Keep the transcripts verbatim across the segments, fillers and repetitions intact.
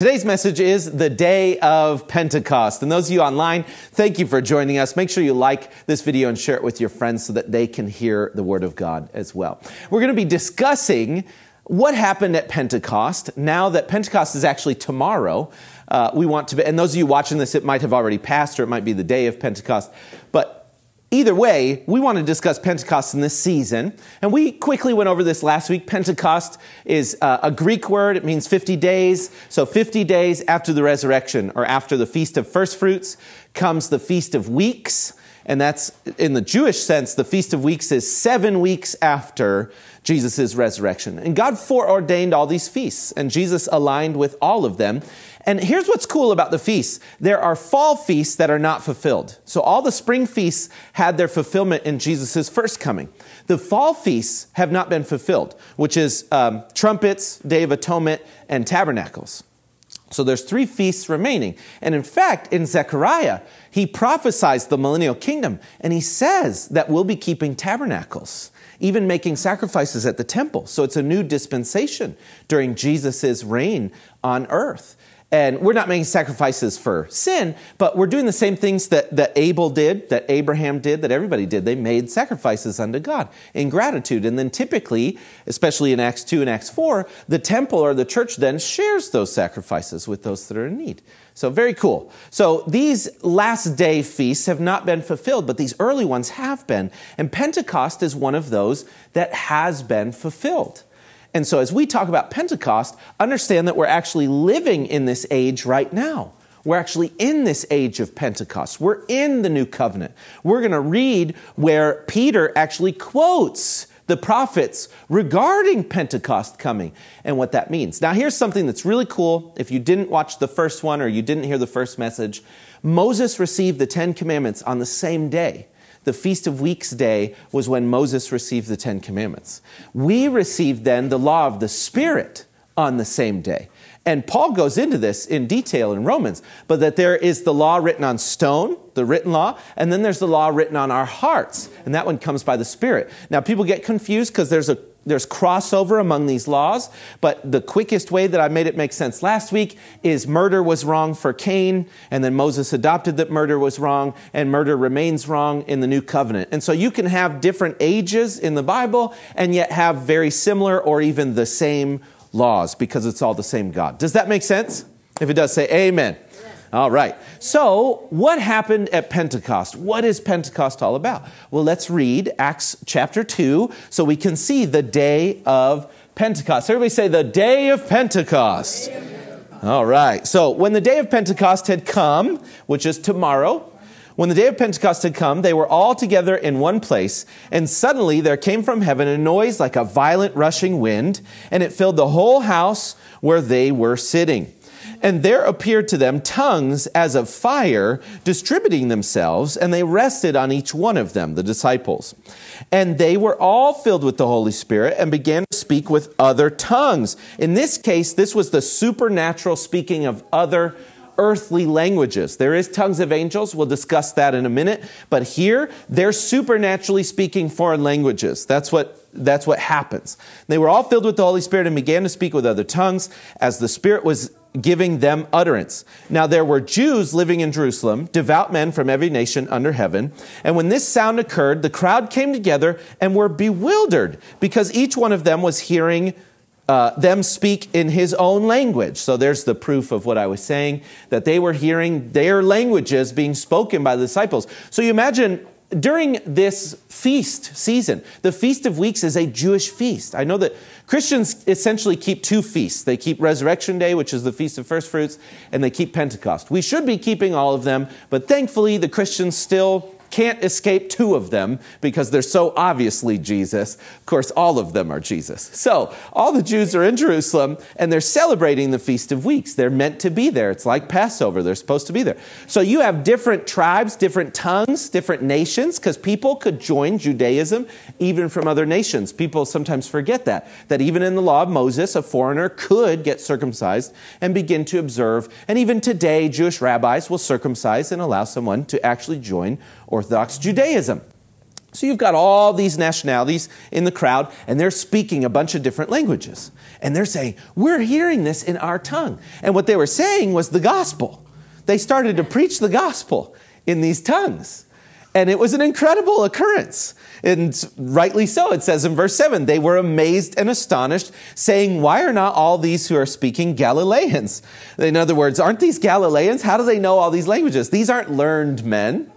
Today's message is the day of Pentecost. And those of you online, thank you for joining us. Make sure you like this video and share it with your friends so that they can hear the Word of God as well. We're going to be discussing what happened at Pentecost. Now that Pentecost is actually tomorrow, uh, we want to be, and those of you watching this, it might have already passed or it might be the day of Pentecost. But either way, we want to discuss Pentecost in this season, and we quickly went over this last week. Pentecost is uh, a Greek word. It means fifty days, so fifty days after the resurrection, or after the Feast of Firstfruits, comes the Feast of Weeks, and that's, in the Jewish sense, the Feast of Weeks is seven weeks after Jesus' resurrection. And God foreordained all these feasts, and Jesus aligned with all of them. And here's what's cool about the feasts. There are fall feasts that are not fulfilled. So all the spring feasts had their fulfillment in Jesus' first coming. The fall feasts have not been fulfilled, which is um, trumpets, Day of Atonement, and tabernacles. So there's three feasts remaining. And in fact, in Zechariah, he prophesies the millennial kingdom, and he says that we'll be keeping tabernacles, even making sacrifices at the temple. So it's a new dispensation during Jesus' reign on earth. And we're not making sacrifices for sin, but we're doing the same things that, that Abel did, that Abraham did, that everybody did. They made sacrifices unto God in gratitude. And then typically, especially in Acts two and Acts four, the temple or the church then shares those sacrifices with those that are in need. So very cool. So these last day feasts have not been fulfilled, but these early ones have been. And Pentecost is one of those that has been fulfilled. And so as we talk about Pentecost, understand that we're actually living in this age right now. We're actually in this age of Pentecost. We're in the new covenant. We're going to read where Peter actually quotes the prophets regarding Pentecost coming and what that means. Now, here's something that's really cool. If you didn't watch the first one or you didn't hear the first message, Moses received the Ten Commandments on the same day. The Feast of Weeks day was when Moses received the Ten Commandments. We received then the law of the Spirit on the same day. And Paul goes into this in detail in Romans, but that there is the law written on stone, the written law, and then there's the law written on our hearts, and that one comes by the Spirit. Now, people get confused because there's a There's crossover among these laws, but the quickest way that I made it make sense last week is murder was wrong for Cain, and then Moses adopted that murder was wrong, and murder remains wrong in the new covenant. And so you can have different ages in the Bible and yet have very similar or even the same laws because it's all the same God. Does that make sense? If it does, say amen. All right. So what happened at Pentecost? What is Pentecost all about? Well, let's read Acts chapter two so we can see the day of Pentecost. Everybody say the day of Pentecost. Day of Pentecost. All right. So when the day of Pentecost had come, which is tomorrow, when the day of Pentecost had come, they were all together in one place, and suddenly there came from heaven a noise like a violent rushing wind, and it filled the whole house where they were sitting. And there appeared to them tongues as of fire, distributing themselves, and they rested on each one of them, the disciples. And they were all filled with the Holy Spirit and began to speak with other tongues. In this case, this was the supernatural speaking of other earthly languages. There is tongues of angels. We'll discuss that in a minute. But here, they're supernaturally speaking foreign languages. That's what that's what happens. They were all filled with the Holy Spirit and began to speak with other tongues as the Spirit was giving them utterance. Now there were Jews living in Jerusalem, devout men from every nation under heaven. And when this sound occurred, the crowd came together and were bewildered because each one of them was hearing uh, them speak in his own language. So there's the proof of what I was saying, that they were hearing their languages being spoken by the disciples. So you imagine during this feast season, the Feast of Weeks is a Jewish feast. I know that Christians essentially keep two feasts. They keep Resurrection Day, which is the Feast of First Fruits, and they keep Pentecost. We should be keeping all of them, but thankfully the Christians still can't escape two of them because they're so obviously Jesus. Of course, all of them are Jesus. So all the Jews are in Jerusalem and they're celebrating the Feast of Weeks. They're meant to be there. It's like Passover. They're supposed to be there. So you have different tribes, different tongues, different nations, because people could join Judaism even from other nations. People sometimes forget that, that even in the law of Moses, a foreigner could get circumcised and begin to observe. And even today, Jewish rabbis will circumcise and allow someone to actually join Orthodox Judaism. So you've got all these nationalities in the crowd, and they're speaking a bunch of different languages. And they're saying, we're hearing this in our tongue. And what they were saying was the gospel. They started to preach the gospel in these tongues. And it was an incredible occurrence. And rightly so, it says in verse seven, they were amazed and astonished, saying, why are not all these who are speaking Galileans? In other words, aren't these Galileans? How do they know all these languages? These aren't learned men.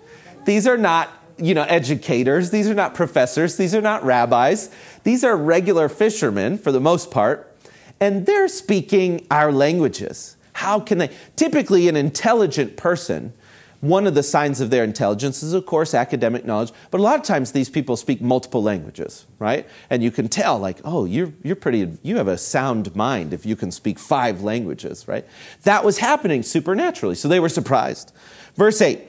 These are not, you know, educators. These are not professors. These are not rabbis. These are regular fishermen for the most part. And they're speaking our languages. How can they? Typically, an intelligent person, one of the signs of their intelligence is, of course, academic knowledge. But a lot of times these people speak multiple languages, right? And you can tell, like, oh, you're, you're pretty, you have a sound mind if you can speak five languages, right? That was happening supernaturally. So they were surprised. Verse eight,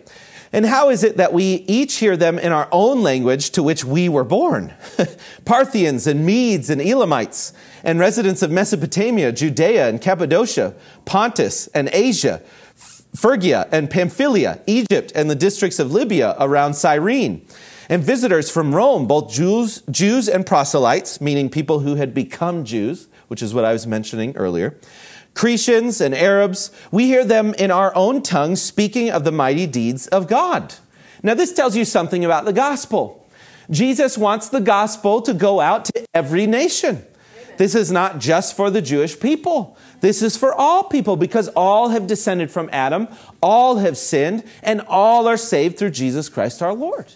and how is it that we each hear them in our own language to which we were born? Parthians and Medes and Elamites and residents of Mesopotamia, Judea and Cappadocia, Pontus and Asia, Phrygia and Pamphylia, Egypt and the districts of Libya around Cyrene, and visitors from Rome, both Jews, Jews and proselytes, meaning people who had become Jews, which is what I was mentioning earlier, Cretians and Arabs, we hear them in our own tongue speaking of the mighty deeds of God. Now this tells you something about the gospel. Jesus wants the gospel to go out to every nation. This is not just for the Jewish people. This is for all people because all have descended from Adam, all have sinned, and all are saved through Jesus Christ our Lord.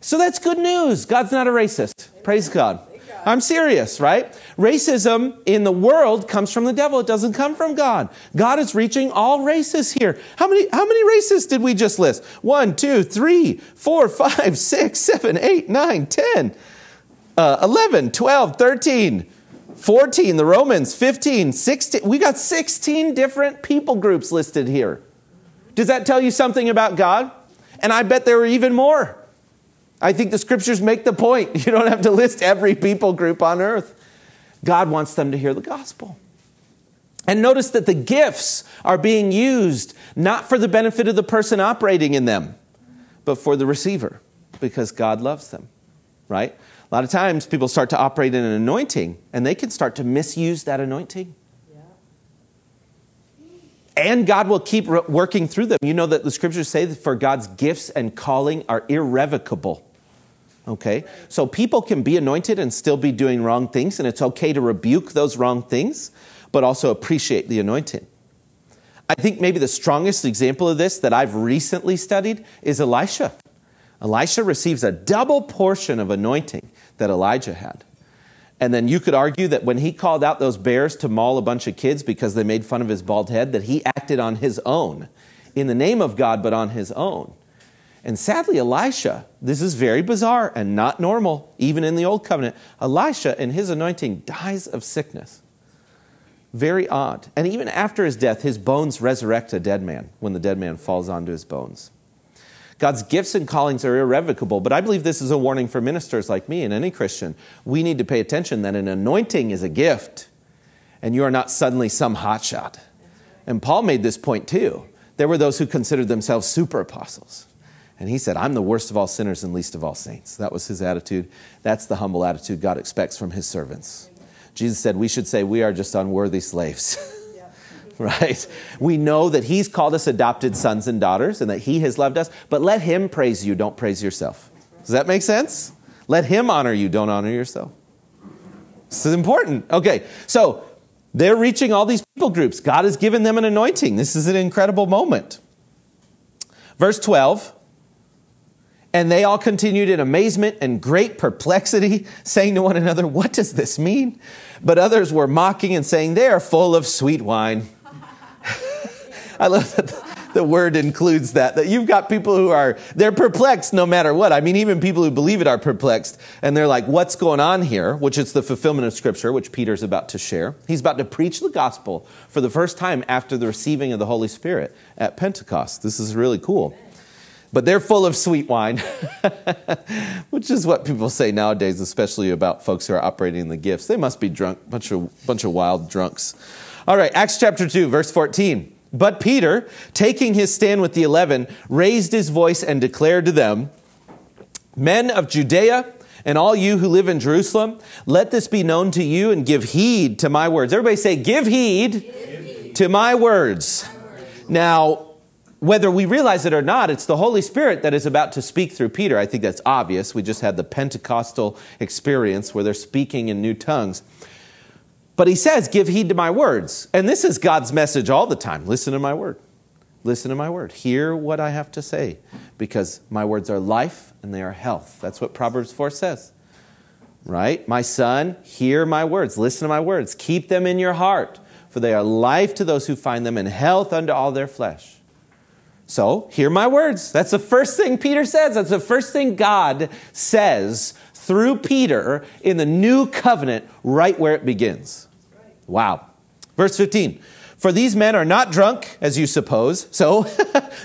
So that's good news. God's not a racist. Amen. Praise God. I'm serious, right? Racism in the world comes from the devil. It doesn't come from God. God is reaching all races here. How many, how many races did we just list? One, two, three, four, five, six, seven, eight, nine, ten, uh, eleven, twelve, thirteen, fourteen, the Romans, fifteen, sixteen. We got sixteen different people groups listed here. Does that tell you something about God? And I bet there were even more. I think the scriptures make the point. You don't have to list every people group on earth. God wants them to hear the gospel. And notice that the gifts are being used not for the benefit of the person operating in them, but for the receiver, because God loves them, right? A lot of times people start to operate in an anointing and they can start to misuse that anointing. Yeah. And God will keep working through them. You know that the scriptures say that for God's gifts and calling are irrevocable. Okay, right. So people can be anointed and still be doing wrong things, and it's okay to rebuke those wrong things, but also appreciate the anointing. I think maybe the strongest example of this that I've recently studied is Elisha. Elisha receives a double portion of anointing that Elijah had. And then you could argue that when he called out those bears to maul a bunch of kids because they made fun of his bald head, that he acted on his own, in the name of God, but on his own. And sadly, Elisha, this is very bizarre and not normal, even in the Old Covenant, Elisha and his anointing dies of sickness. Very odd. And even after his death, his bones resurrect a dead man when the dead man falls onto his bones. God's gifts and callings are irrevocable, but I believe this is a warning for ministers like me and any Christian. We need to pay attention that an anointing is a gift, and you are not suddenly some hotshot. And Paul made this point too. There were those who considered themselves super apostles. And he said, I'm the worst of all sinners and least of all saints. That was his attitude. That's the humble attitude God expects from his servants. Jesus said we should say we are just unworthy slaves. Right? We know that he's called us adopted sons and daughters and that he has loved us, but let him praise you, don't praise yourself. Does that make sense? Let him honor you, don't honor yourself. This is important. Okay, so they're reaching all these people groups. God has given them an anointing. This is an incredible moment. Verse twelve, and they all continued in amazement and great perplexity, saying to one another, what does this mean? But others were mocking and saying, they are full of sweet wine. I love that the word includes that, that you've got people who are, they're perplexed no matter what. I mean, even people who believe it are perplexed, and they're like, what's going on here? Which is the fulfillment of Scripture, which Peter's about to share. He's about to preach the gospel for the first time after the receiving of the Holy Spirit at Pentecost. This is really cool. But they're full of sweet wine, which is what people say nowadays, especially about folks who are operating in the gifts. They must be drunk, bunch of, bunch of wild drunks. All right, Acts chapter two, verse fourteen. But Peter, taking his stand with the eleven, raised his voice and declared to them, Men of Judea and all you who live in Jerusalem, let this be known to you and give heed to my words. Everybody say, give heed, give heed. to my words. my words. Now, whether we realize it or not, it's the Holy Spirit that is about to speak through Peter. I think that's obvious. We just had the Pentecostal experience where they're speaking in new tongues. But he says, give heed to my words. And this is God's message all the time. Listen to my word. Listen to my word. Hear what I have to say, because my words are life and they are health. That's what Proverbs four says, right? My son, hear my words. Listen to my words. Keep them in your heart, for they are life to those who find them and health unto all their flesh. So hear my words. That's the first thing Peter says. That's the first thing God says through Peter in the new covenant, right where it begins. Wow. Verse fifteen, for these men are not drunk, as you suppose. So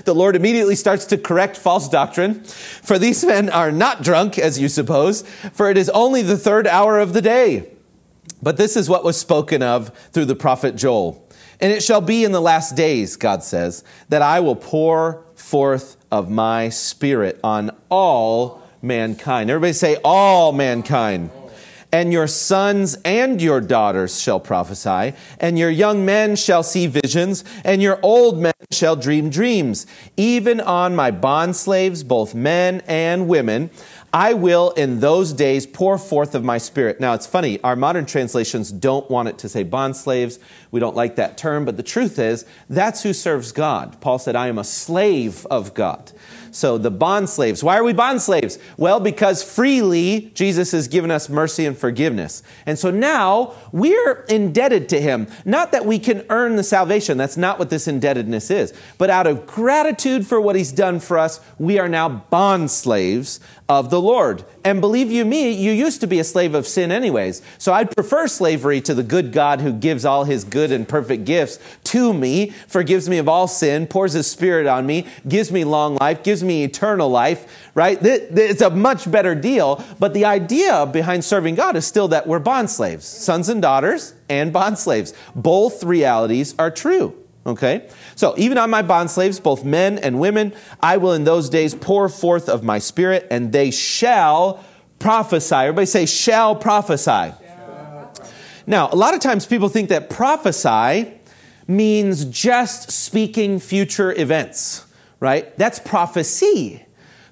the Lord immediately starts to correct false doctrine. For these men are not drunk, as you suppose, for it is only the third hour of the day. But this is what was spoken of through the prophet Joel. And it shall be in the last days, God says, that I will pour forth of my spirit on all mankind. Everybody say, all mankind. And your sons and your daughters shall prophesy, and your young men shall see visions, and your old men shall dream dreams. Even on my bondslaves, both men and women, I will in those days pour forth of my spirit. Now, it's funny. Our modern translations don't want it to say bondslaves. We don't like that term. But the truth is, that's who serves God. Paul said, I am a slave of God. So the bondslaves. Why are we bondslaves? Well, because freely Jesus has given us mercy and forgiveness. And so now we're indebted to him. Not that we can earn the salvation. That's not what this indebtedness is. But out of gratitude for what he's done for us, we are now bondslaves of the Lord. And believe you me, you used to be a slave of sin anyways. So I'd prefer slavery to the good God who gives all his good and perfect gifts to me, forgives me of all sin, pours his spirit on me, gives me long life, gives me eternal life, right? It's a much better deal. But the idea behind serving God is still that we're bondslaves, sons and daughters and bondslaves. Both realities are true. Okay, so even on my bondslaves, both men and women, I will in those days pour forth of my spirit, and they shall prophesy. Everybody say, shall prophesy. Shall. Now, a lot of times people think that prophesy means just speaking future events, right? That's prophecy.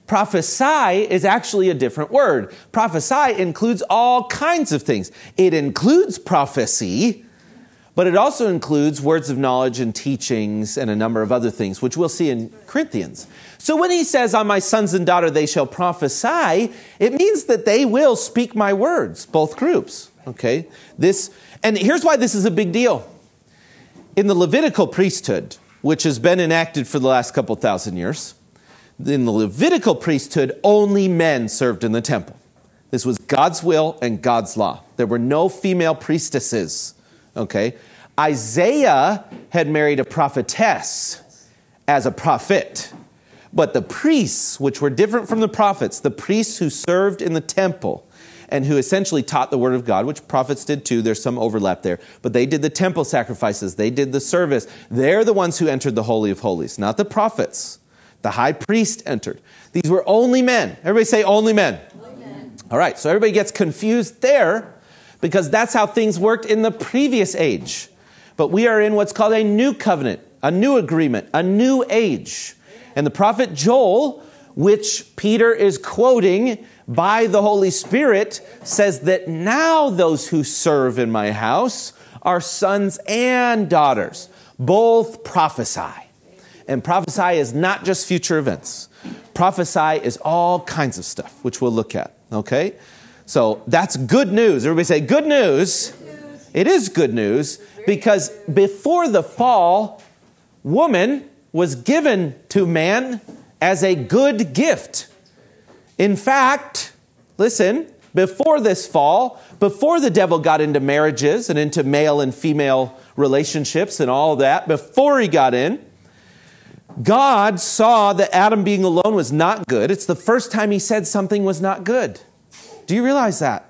Prophesy is actually a different word. Prophesy includes all kinds of things. It includes prophecy, but it also includes words of knowledge and teachings and a number of other things, which we'll see in Corinthians. So when he says, on my sons and daughter, they shall prophesy, it means that they will speak my words, both groups. Okay, this, and here's why this is a big deal. In the Levitical priesthood, which has been enacted for the last couple thousand years, in the Levitical priesthood, only men served in the temple. This was God's will and God's law. There were no female priestesses. Okay, Isaiah had married a prophetess as a prophet, but the priests, which were different from the prophets, the priests who served in the temple and who essentially taught the word of God, which prophets did too, there's some overlap there, but they did the temple sacrifices, they did the service. They're the ones who entered the Holy of Holies, not the prophets. The high priest entered. These were only men. Everybody say only men. Only men. All right, so everybody gets confused there, because that's how things worked in the previous age. But we are in what's called a new covenant, a new agreement, a new age. And the prophet Joel, which Peter is quoting by the Holy Spirit, says that now those who serve in my house are sons and daughters. Both prophesy. And prophesy is not just future events. Prophesy is all kinds of stuff, which we'll look at, okay? So that's good news. Everybody say good news. Good news. It is good news, because before the fall, woman was given to man as a good gift. In fact, listen, before this fall, before the devil got into marriages and into male and female relationships and all that, before he got in, God saw that Adam being alone was not good. It's the first time he said something was not good. Do you realize that?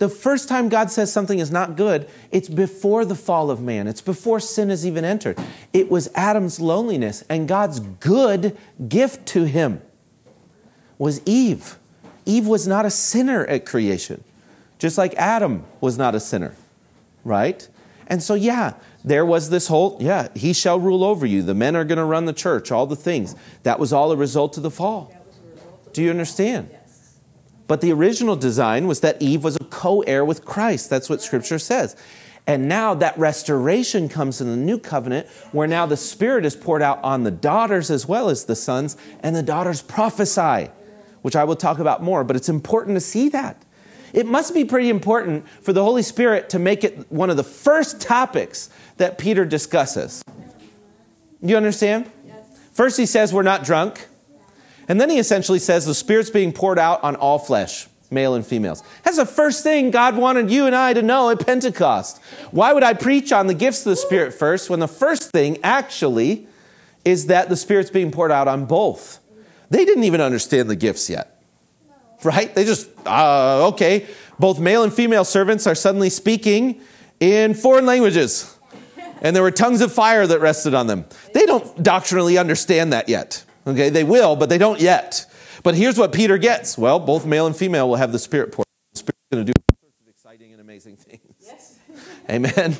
The first time God says something is not good, it's before the fall of man. It's before sin has even entered. It was Adam's loneliness, and God's good gift to him was Eve. Eve was not a sinner at creation, just like Adam was not a sinner, right? And so, yeah, there was this whole, yeah, he shall rule over you. The men are going to run the church, all the things. That was all a result of the fall. Do you understand? Yes. But the original design was that Eve was a co-heir with Christ. That's what Scripture says. And now that restoration comes in the new covenant, where now the Spirit is poured out on the daughters as well as the sons, and the daughters prophesy, which I will talk about more, but it's important to see that. It must be pretty important for the Holy Spirit to make it one of the first topics that Peter discusses. You understand? Yes. First he says we're not drunk. And then he essentially says the Spirit's being poured out on all flesh, male and females. That's the first thing God wanted you and I to know at Pentecost. Why would I preach on the gifts of the Spirit first when the first thing actually is that the Spirit's being poured out on both? They didn't even understand the gifts yet. Right? They just, uh, okay, both male and female servants are suddenly speaking in foreign languages. And there were tongues of fire that rested on them. They don't doctrinally understand that yet. Okay, they will, but they don't yet. But here's what Peter gets. Well, both male and female will have the Spirit poured. The Spirit's going to do all sorts of exciting and amazing things. Yes. Amen. Amen.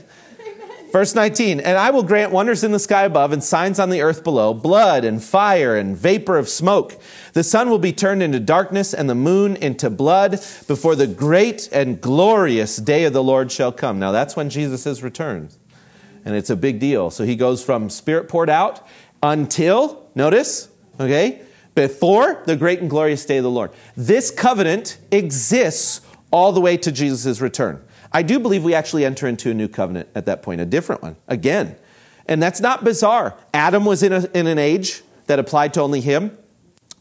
Verse nineteen, and I will grant wonders in the sky above and signs on the earth below, blood and fire and vapor of smoke. The sun will be turned into darkness and the moon into blood before the great and glorious day of the Lord shall come. Now that's when Jesus returns, and it's a big deal. So he goes from Spirit poured out until, notice, okay, before the great and glorious day of the Lord. This covenant exists all the way to Jesus' return. I do believe we actually enter into a new covenant at that point, a different one, again. And that's not bizarre. Adam was in, a, in an age that applied to only him,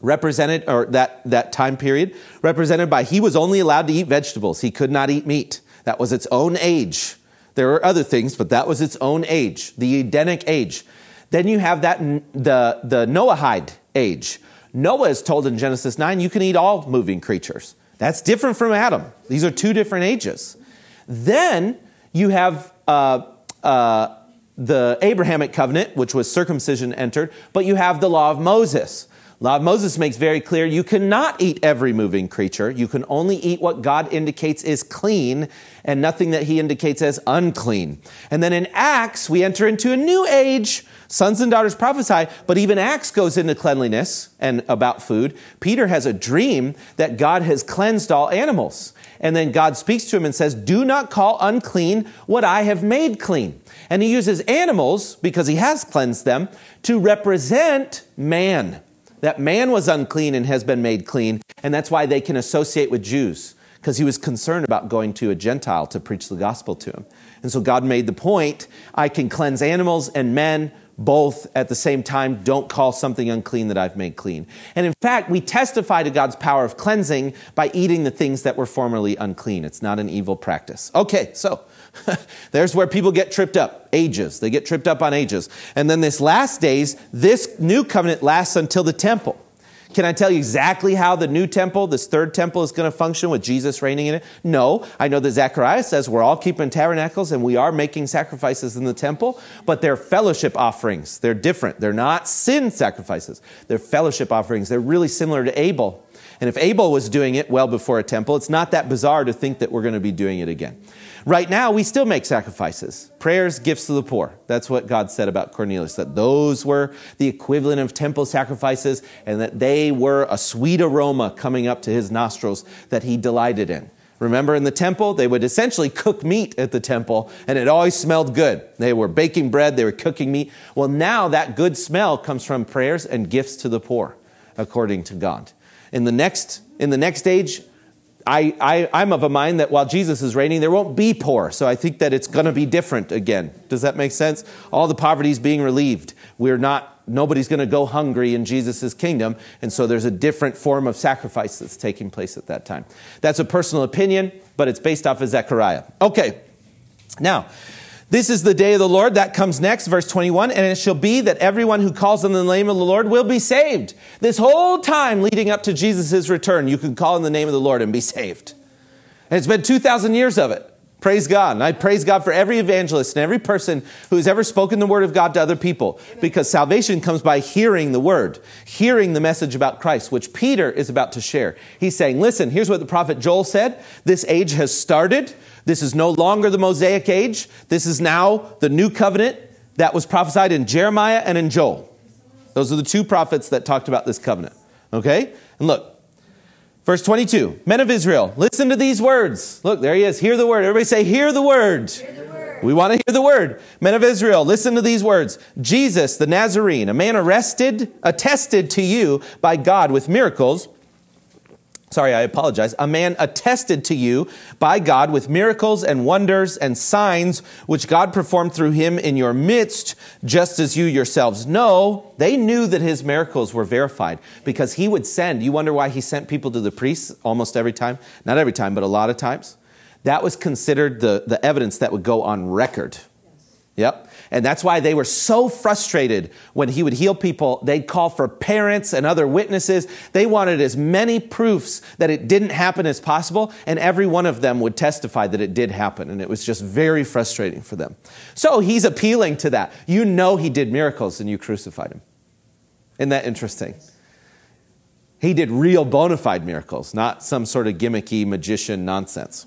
represented, or that, that time period, represented by he was only allowed to eat vegetables. He could not eat meat. That was its own age. There were other things, but that was its own age, the Edenic age. Then you have that the, the Noahide age. Noah is told in Genesis nine, you can eat all moving creatures. That's different from Adam. These are two different ages. Then you have uh, uh, the Abrahamic covenant, which was circumcision entered, but you have the law of Moses. Law of Moses makes very clear you cannot eat every moving creature. You can only eat what God indicates is clean and nothing that he indicates as unclean. And then in Acts, we enter into a new age. Sons and daughters prophesy, but even Acts goes into cleanliness and about food. Peter has a dream that God has cleansed all animals. And then God speaks to him and says, do not call unclean what I have made clean. And he uses animals, because he has cleansed them, to represent man. That man was unclean and has been made clean. And that's why they can associate with Jews, because he was concerned about going to a Gentile to preach the gospel to him. And so God made the point, I can cleanse animals and men both at the same time. Don't call something unclean that I've made clean. And in fact, we testify to God's power of cleansing by eating the things that were formerly unclean. It's not an evil practice. Okay, so there's where people get tripped up. Ages. They get tripped up on ages. And then this last days, this new covenant lasts until the temple. Can I tell you exactly how the new temple, this third temple, is going to function with Jesus reigning in it? No. I know that Zechariah says we're all keeping tabernacles and we are making sacrifices in the temple, but they're fellowship offerings. They're different. They're not sin sacrifices. They're fellowship offerings. They're really similar to Abel. And if Abel was doing it well before a temple, it's not that bizarre to think that we're going to be doing it again. Right now, we still make sacrifices, prayers, gifts to the poor. That's what God said about Cornelius, that those were the equivalent of temple sacrifices and that they were a sweet aroma coming up to his nostrils that he delighted in. Remember in the temple, they would essentially cook meat at the temple, and it always smelled good. They were baking bread, they were cooking meat. Well, now that good smell comes from prayers and gifts to the poor, according to God. In the next, in the next age, I, I, I'm of a mind that while Jesus is reigning, there won't be poor. So I think that it's going to be different again. Does that make sense? All the poverty is being relieved. We're not, nobody's going to go hungry in Jesus' kingdom. And so there's a different form of sacrifice that's taking place at that time. That's a personal opinion, but it's based off of Zechariah. Okay, now, this is the day of the Lord. That comes next, verse twenty-one. And it shall be that everyone who calls on the name of the Lord will be saved. This whole time leading up to Jesus' return, you can call on the name of the Lord and be saved. And it's been two thousand years of it. Praise God. And I praise God for every evangelist and every person who has ever spoken the word of God to other people. Amen. Because salvation comes by hearing the word, hearing the message about Christ, which Peter is about to share. He's saying, listen, here's what the prophet Joel said. This age has started. This is no longer the Mosaic age. This is now the new covenant that was prophesied in Jeremiah and in Joel. Those are the two prophets that talked about this covenant. Okay? And look. Verse twenty-two, men of Israel, listen to these words. Look, there he is. Hear the word. Everybody say, hear the word. Hear the word. We want to hear the word. Men of Israel, listen to these words. Jesus, the Nazarene, a man arrested, attested to you by God with miracles. Sorry, I apologize. A man attested to you by God with miracles and wonders and signs, which God performed through him in your midst, just as you yourselves know. They knew that his miracles were verified because he would send. You wonder why he sent people to the priests almost every time? Not every time, but a lot of times. That was considered the, the evidence that would go on record. Yep. And that's why they were so frustrated when he would heal people. They'd call for parents and other witnesses. They wanted as many proofs that it didn't happen as possible. And every one of them would testify that it did happen. And it was just very frustrating for them. So he's appealing to that. You know he did miracles and you crucified him. Isn't that interesting? He did real bona fide miracles, not some sort of gimmicky magician nonsense.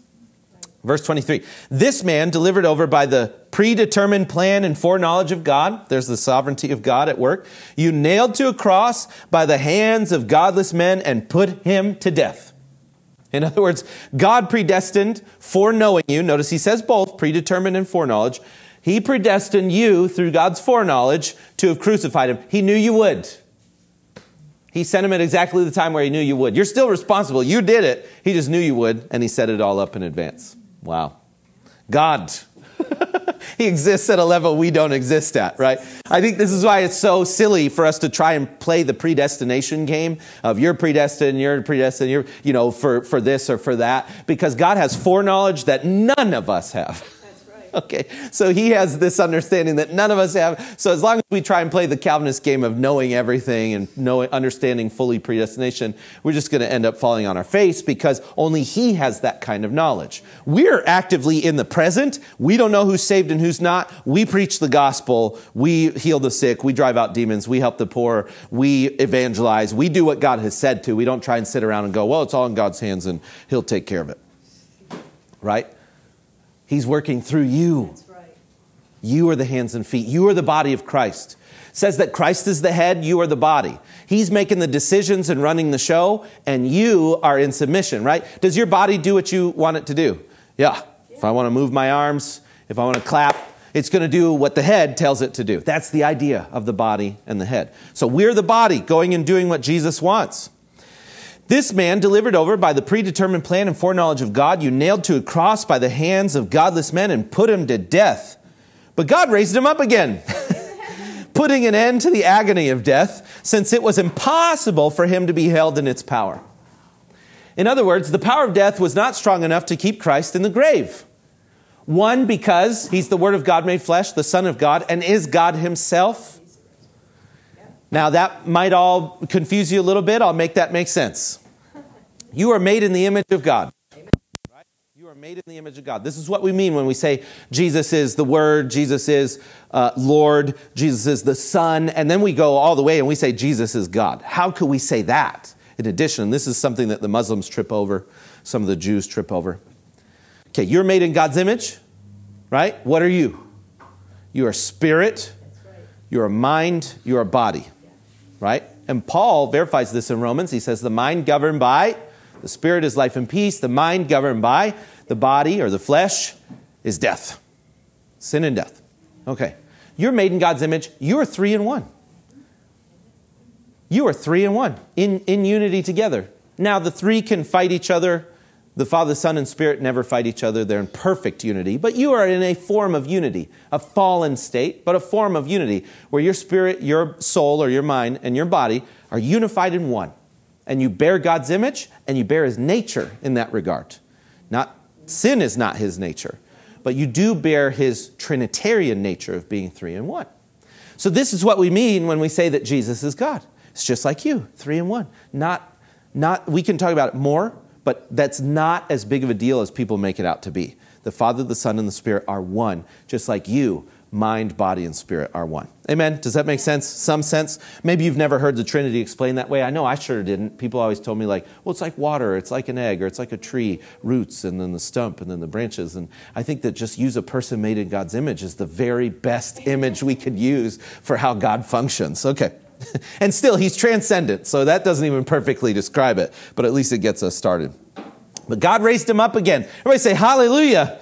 Verse twenty-three, this man delivered over by the predetermined plan and foreknowledge of God. There's the sovereignty of God at work. You nailed to a cross by the hands of godless men and put him to death. In other words, God predestined, foreknowing you. Notice he says both predetermined and foreknowledge. He predestined you through God's foreknowledge to have crucified him. He knew you would. He sent him at exactly the time where he knew you would. You're still responsible. You did it. He just knew you would. And he set it all up in advance. Wow. God. He exists at a level we don't exist at, right? I think this is why it's so silly for us to try and play the predestination game of you're predestined, you're predestined, you're, you know, for, for this or for that, because God has foreknowledge that none of us have. That's right. Okay. So he has this understanding that none of us have. So as long as we try and play the Calvinist game of knowing everything and knowing, understanding fully predestination, we're just going to end up falling on our face because only he has that kind of knowledge. We're actively in the present. We don't know who's saved and who's not. We preach the gospel. We heal the sick. We drive out demons. We help the poor. We evangelize. We do what God has said to. We don't try and sit around and go, well, it's all in God's hands and he'll take care of it. Right? He's working through you. You are the hands and feet. You are the body of Christ. It says that Christ is the head. You are the body. He's making the decisions and running the show, and you are in submission, right? Does your body do what you want it to do? Yeah. If I want to move my arms, if I want to clap, it's going to do what the head tells it to do. That's the idea of the body and the head. So we're the body going and doing what Jesus wants. This man delivered over by the predetermined plan and foreknowledge of God, you nailed to a cross by the hands of godless men and put him to death. But God raised him up again, putting an end to the agony of death, since it was impossible for him to be held in its power. In other words, the power of death was not strong enough to keep Christ in the grave. One, because he's the Word of God made flesh, the Son of God, and is God himself. Now, that might all confuse you a little bit. I'll make that make sense. You are made in the image of God. Are made in the image of God. This is what we mean when we say Jesus is the Word, Jesus is uh, Lord, Jesus is the Son, and then we go all the way and we say Jesus is God. How could we say that? In addition, this is something that the Muslims trip over, some of the Jews trip over. Okay, you're made in God's image, right? What are you? You are spirit, you are mind, you are body, right? And Paul verifies this in Romans. He says the mind governed by the spirit is life and peace. The mind governed by the body or the flesh is death. Sin and death. Okay. You're made in God's image. You are three in one. You are three in one. In, in unity together. Now the three can fight each other. The Father, Son, and Spirit never fight each other. They're in perfect unity. But you are in a form of unity. A fallen state, but a form of unity. Where your spirit, your soul, or your mind, and your body are unified in one. And you bear God's image, and you bear his nature in that regard. Not sin is not his nature, but you do bear his Trinitarian nature of being three in one. So this is what we mean when we say that Jesus is God. It's just like you, three in one. Not, not, we can talk about it more, but that's not as big of a deal as people make it out to be. The Father, the Son, and the Spirit are one, just like you, mind, body, and spirit are one. Amen. Does that make sense? Some sense? Maybe you've never heard the Trinity explained that way. I know I sure didn't. People always told me, like, well, it's like water, it's like an egg, or it's like a tree, roots, and then the stump, and then the branches. And I think that just use a person made in God's image is the very best image we could use for how God functions. Okay. And still, he's transcendent, so that doesn't even perfectly describe it, but at least it gets us started. But God raised him up again. Everybody say, hallelujah.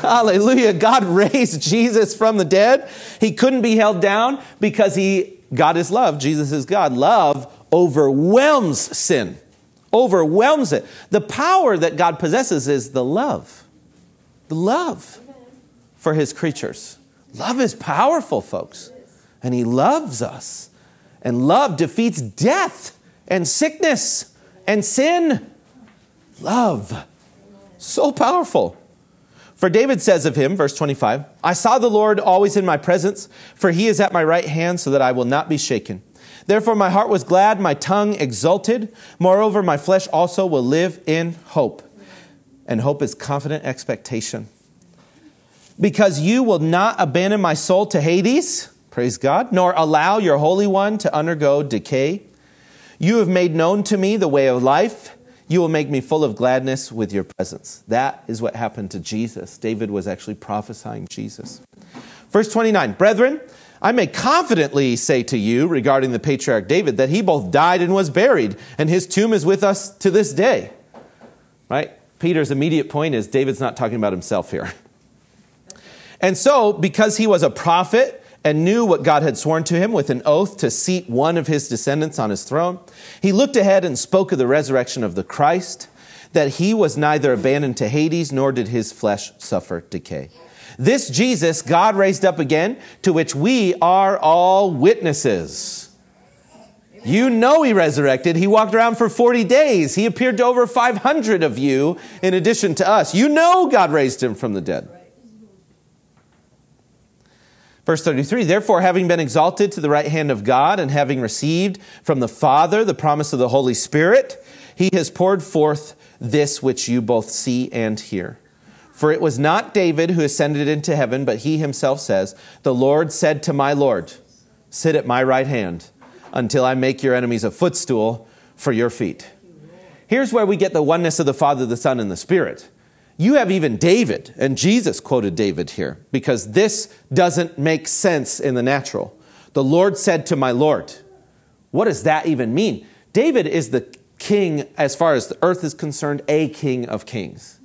Hallelujah. God raised Jesus from the dead. He couldn't be held down because he, God is love. Jesus is God. Love overwhelms sin, overwhelms it. The power that God possesses is the love, the love for his creatures. Love is powerful, folks, and he loves us. And love defeats death and sickness and sin. Love. So powerful. For David says of him, verse twenty-five, I saw the Lord always in my presence, for he is at my right hand so that I will not be shaken. Therefore my heart was glad, my tongue exulted. Moreover, my flesh also will live in hope. And hope is confident expectation. Because you will not abandon my soul to Hades, praise God, nor allow your Holy One to undergo decay. You have made known to me the way of life. You will make me full of gladness with your presence. That is what happened to Jesus. David was actually prophesying Jesus. Verse twenty-nine, brethren, I may confidently say to you regarding the patriarch David that he both died and was buried, and his tomb is with us to this day. Right? Peter's immediate point is David's not talking about himself here. And so, because he was a prophet and knew what God had sworn to him with an oath to seat one of his descendants on his throne, he looked ahead and spoke of the resurrection of the Christ, that he was neither abandoned to Hades, nor did his flesh suffer decay. This Jesus God raised up again, to which we are all witnesses. You know he resurrected. He walked around for forty days. He appeared to over five hundred of you in addition to us. You know God raised him from the dead. Verse thirty-three, therefore, having been exalted to the right hand of God and having received from the Father the promise of the Holy Spirit, he has poured forth this which you both see and hear. For it was not David who ascended into heaven, but he himself says, the Lord said to my Lord, sit at my right hand until I make your enemies a footstool for your feet. Here's where we get the oneness of the Father, the Son, and the Spirit. You have even David, and Jesus quoted David here, because this doesn't make sense in the natural. The Lord said to my Lord. What does that even mean? David is the king, as far as the earth is concerned, a king of kings,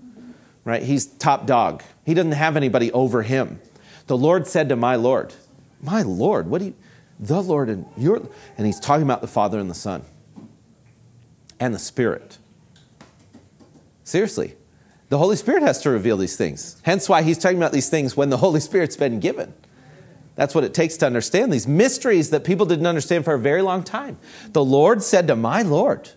right? He's top dog. He doesn't have anybody over him. The Lord said to my Lord. My Lord, what do you, the Lord and your, and he's talking about the Father and the Son and the Spirit. Seriously. The Holy Spirit has to reveal these things. Hence why he's talking about these things when the Holy Spirit's been given. That's what it takes to understand these mysteries that people didn't understand for a very long time. The Lord said to my Lord,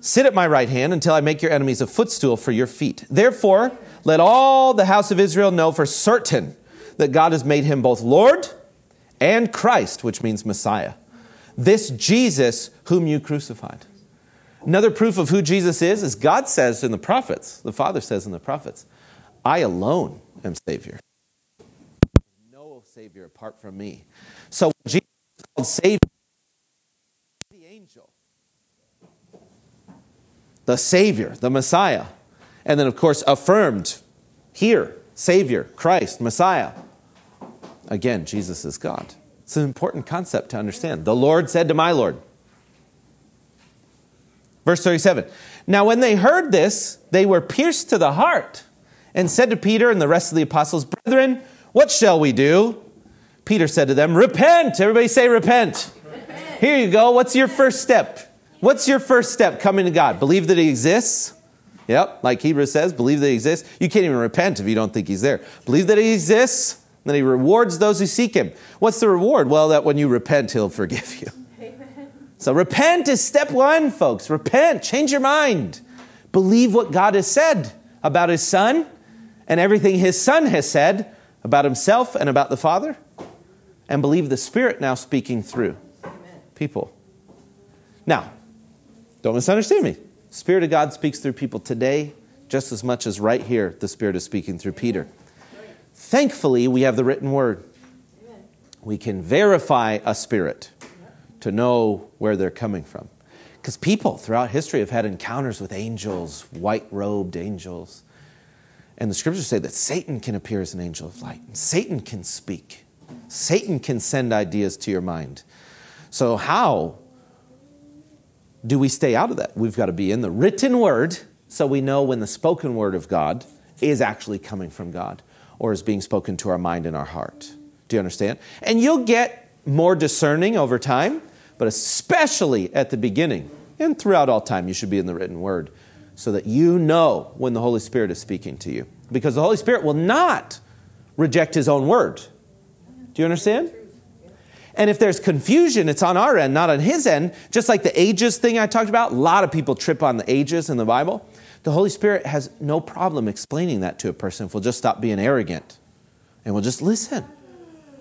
sit at my right hand until I make your enemies a footstool for your feet. Therefore, let all the house of Israel know for certain that God has made him both Lord and Christ, which means Messiah. This Jesus whom you crucified. Another proof of who Jesus is, is God says in the prophets, the Father says in the prophets, I alone am Savior. No Savior apart from me. So when Jesus is called Savior, the angel, the Savior, the Messiah. And then, of course, affirmed here, Savior, Christ, Messiah. Again, Jesus is God. It's an important concept to understand. The Lord said to my Lord. Verse thirty-seven, now when they heard this, they were pierced to the heart and said to Peter and the rest of the apostles, brethren, what shall we do? Peter said to them, repent. Everybody say repent. Repent. Here you go. What's your first step? What's your first step coming to God? Believe that he exists. Yep, like Hebrews says, believe that he exists. You can't even repent if you don't think he's there. Believe that he exists, and then he rewards those who seek him. What's the reward? Well, that when you repent, he'll forgive you. So repent is step one, folks. Repent. Change your mind. Believe what God has said about his Son and everything his Son has said about himself and about the Father. And believe the Spirit now speaking through people. Now, don't misunderstand me. Spirit of God speaks through people today, just as much as right here the Spirit is speaking through Peter. Thankfully, we have the written word. We can verify a spirit to know where they're coming from. Because people throughout history have had encounters with angels, white-robed angels. And the scriptures say that Satan can appear as an angel of light. Satan can speak. Satan can send ideas to your mind. So how do we stay out of that? We've got to be in the written word so we know when the spoken word of God is actually coming from God or is being spoken to our mind and our heart. Do you understand? And you'll get more discerning over time, but especially at the beginning and throughout all time, you should be in the written word so that you know when the Holy Spirit is speaking to you. Because the Holy Spirit will not reject His own word. Do you understand? And if there's confusion, it's on our end, not on His end. Just like the ages thing I talked about, a lot of people trip on the ages in the Bible. The Holy Spirit has no problem explaining that to a person if we'll just stop being arrogant and we'll just listen.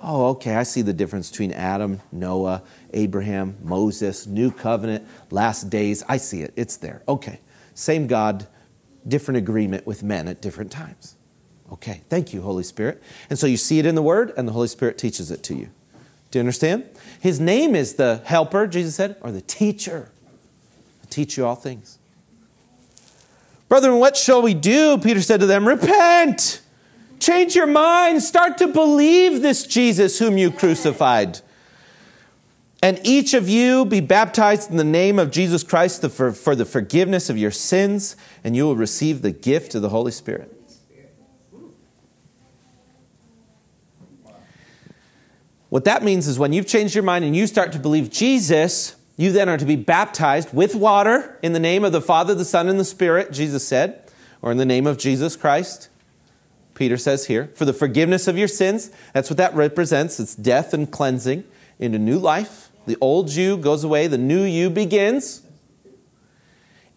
Oh, okay, I see the difference between Adam, Noah, Abraham, Moses, New Covenant, last days. I see it. It's there. Okay. Same God, different agreement with men at different times. Okay, thank you, Holy Spirit. And so you see it in the Word, and the Holy Spirit teaches it to you. Do you understand? His name is the helper, Jesus said, or the teacher. I teach you all things. Brethren, what shall we do? Peter said to them, repent. Change your mind. Start to believe this Jesus whom you crucified. And each of you be baptized in the name of Jesus Christ for, for the forgiveness of your sins, and you will receive the gift of the Holy Spirit. What that means is when you've changed your mind and you start to believe Jesus, you then are to be baptized with water in the name of the Father, the Son, and the Spirit, Jesus said, or in the name of Jesus Christ, Peter says here, for the forgiveness of your sins. That's what that represents. It's death and cleansing into new life. The old you goes away. The new you begins.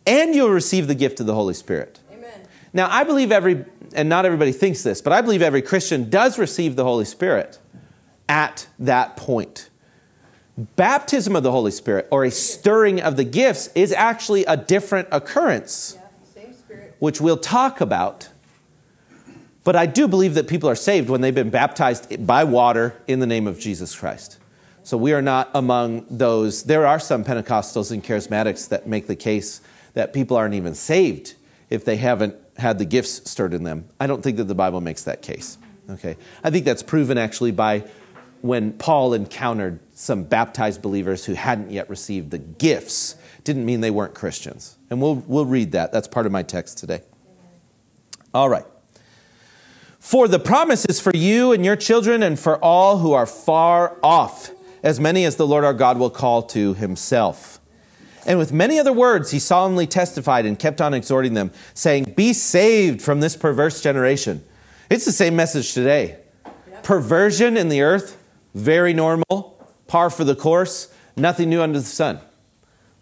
And you'll receive the gift of the Holy Spirit. Amen. Now, I believe every, and not everybody thinks this, but I believe every Christian does receive the Holy Spirit at that point. Baptism of the Holy Spirit or a stirring of the gifts is actually a different occurrence, yeah, same Spirit, which we'll talk about. But I do believe that people are saved when they've been baptized by water in the name of Jesus Christ. So we are not among those. There are some Pentecostals and charismatics that make the case that people aren't even saved if they haven't had the gifts stirred in them. I don't think that the Bible makes that case. Okay, I think that's proven actually by when Paul encountered some baptized believers who hadn't yet received the gifts. Didn't mean they weren't Christians. And we'll, we'll read that. That's part of my text today. All right. For the promise is for you and your children and for all who are far off, as many as the Lord our God will call to himself. And with many other words, he solemnly testified and kept on exhorting them, saying, be saved from this perverse generation. It's the same message today. Yep. Perversion in the earth, very normal, par for the course, nothing new under the sun,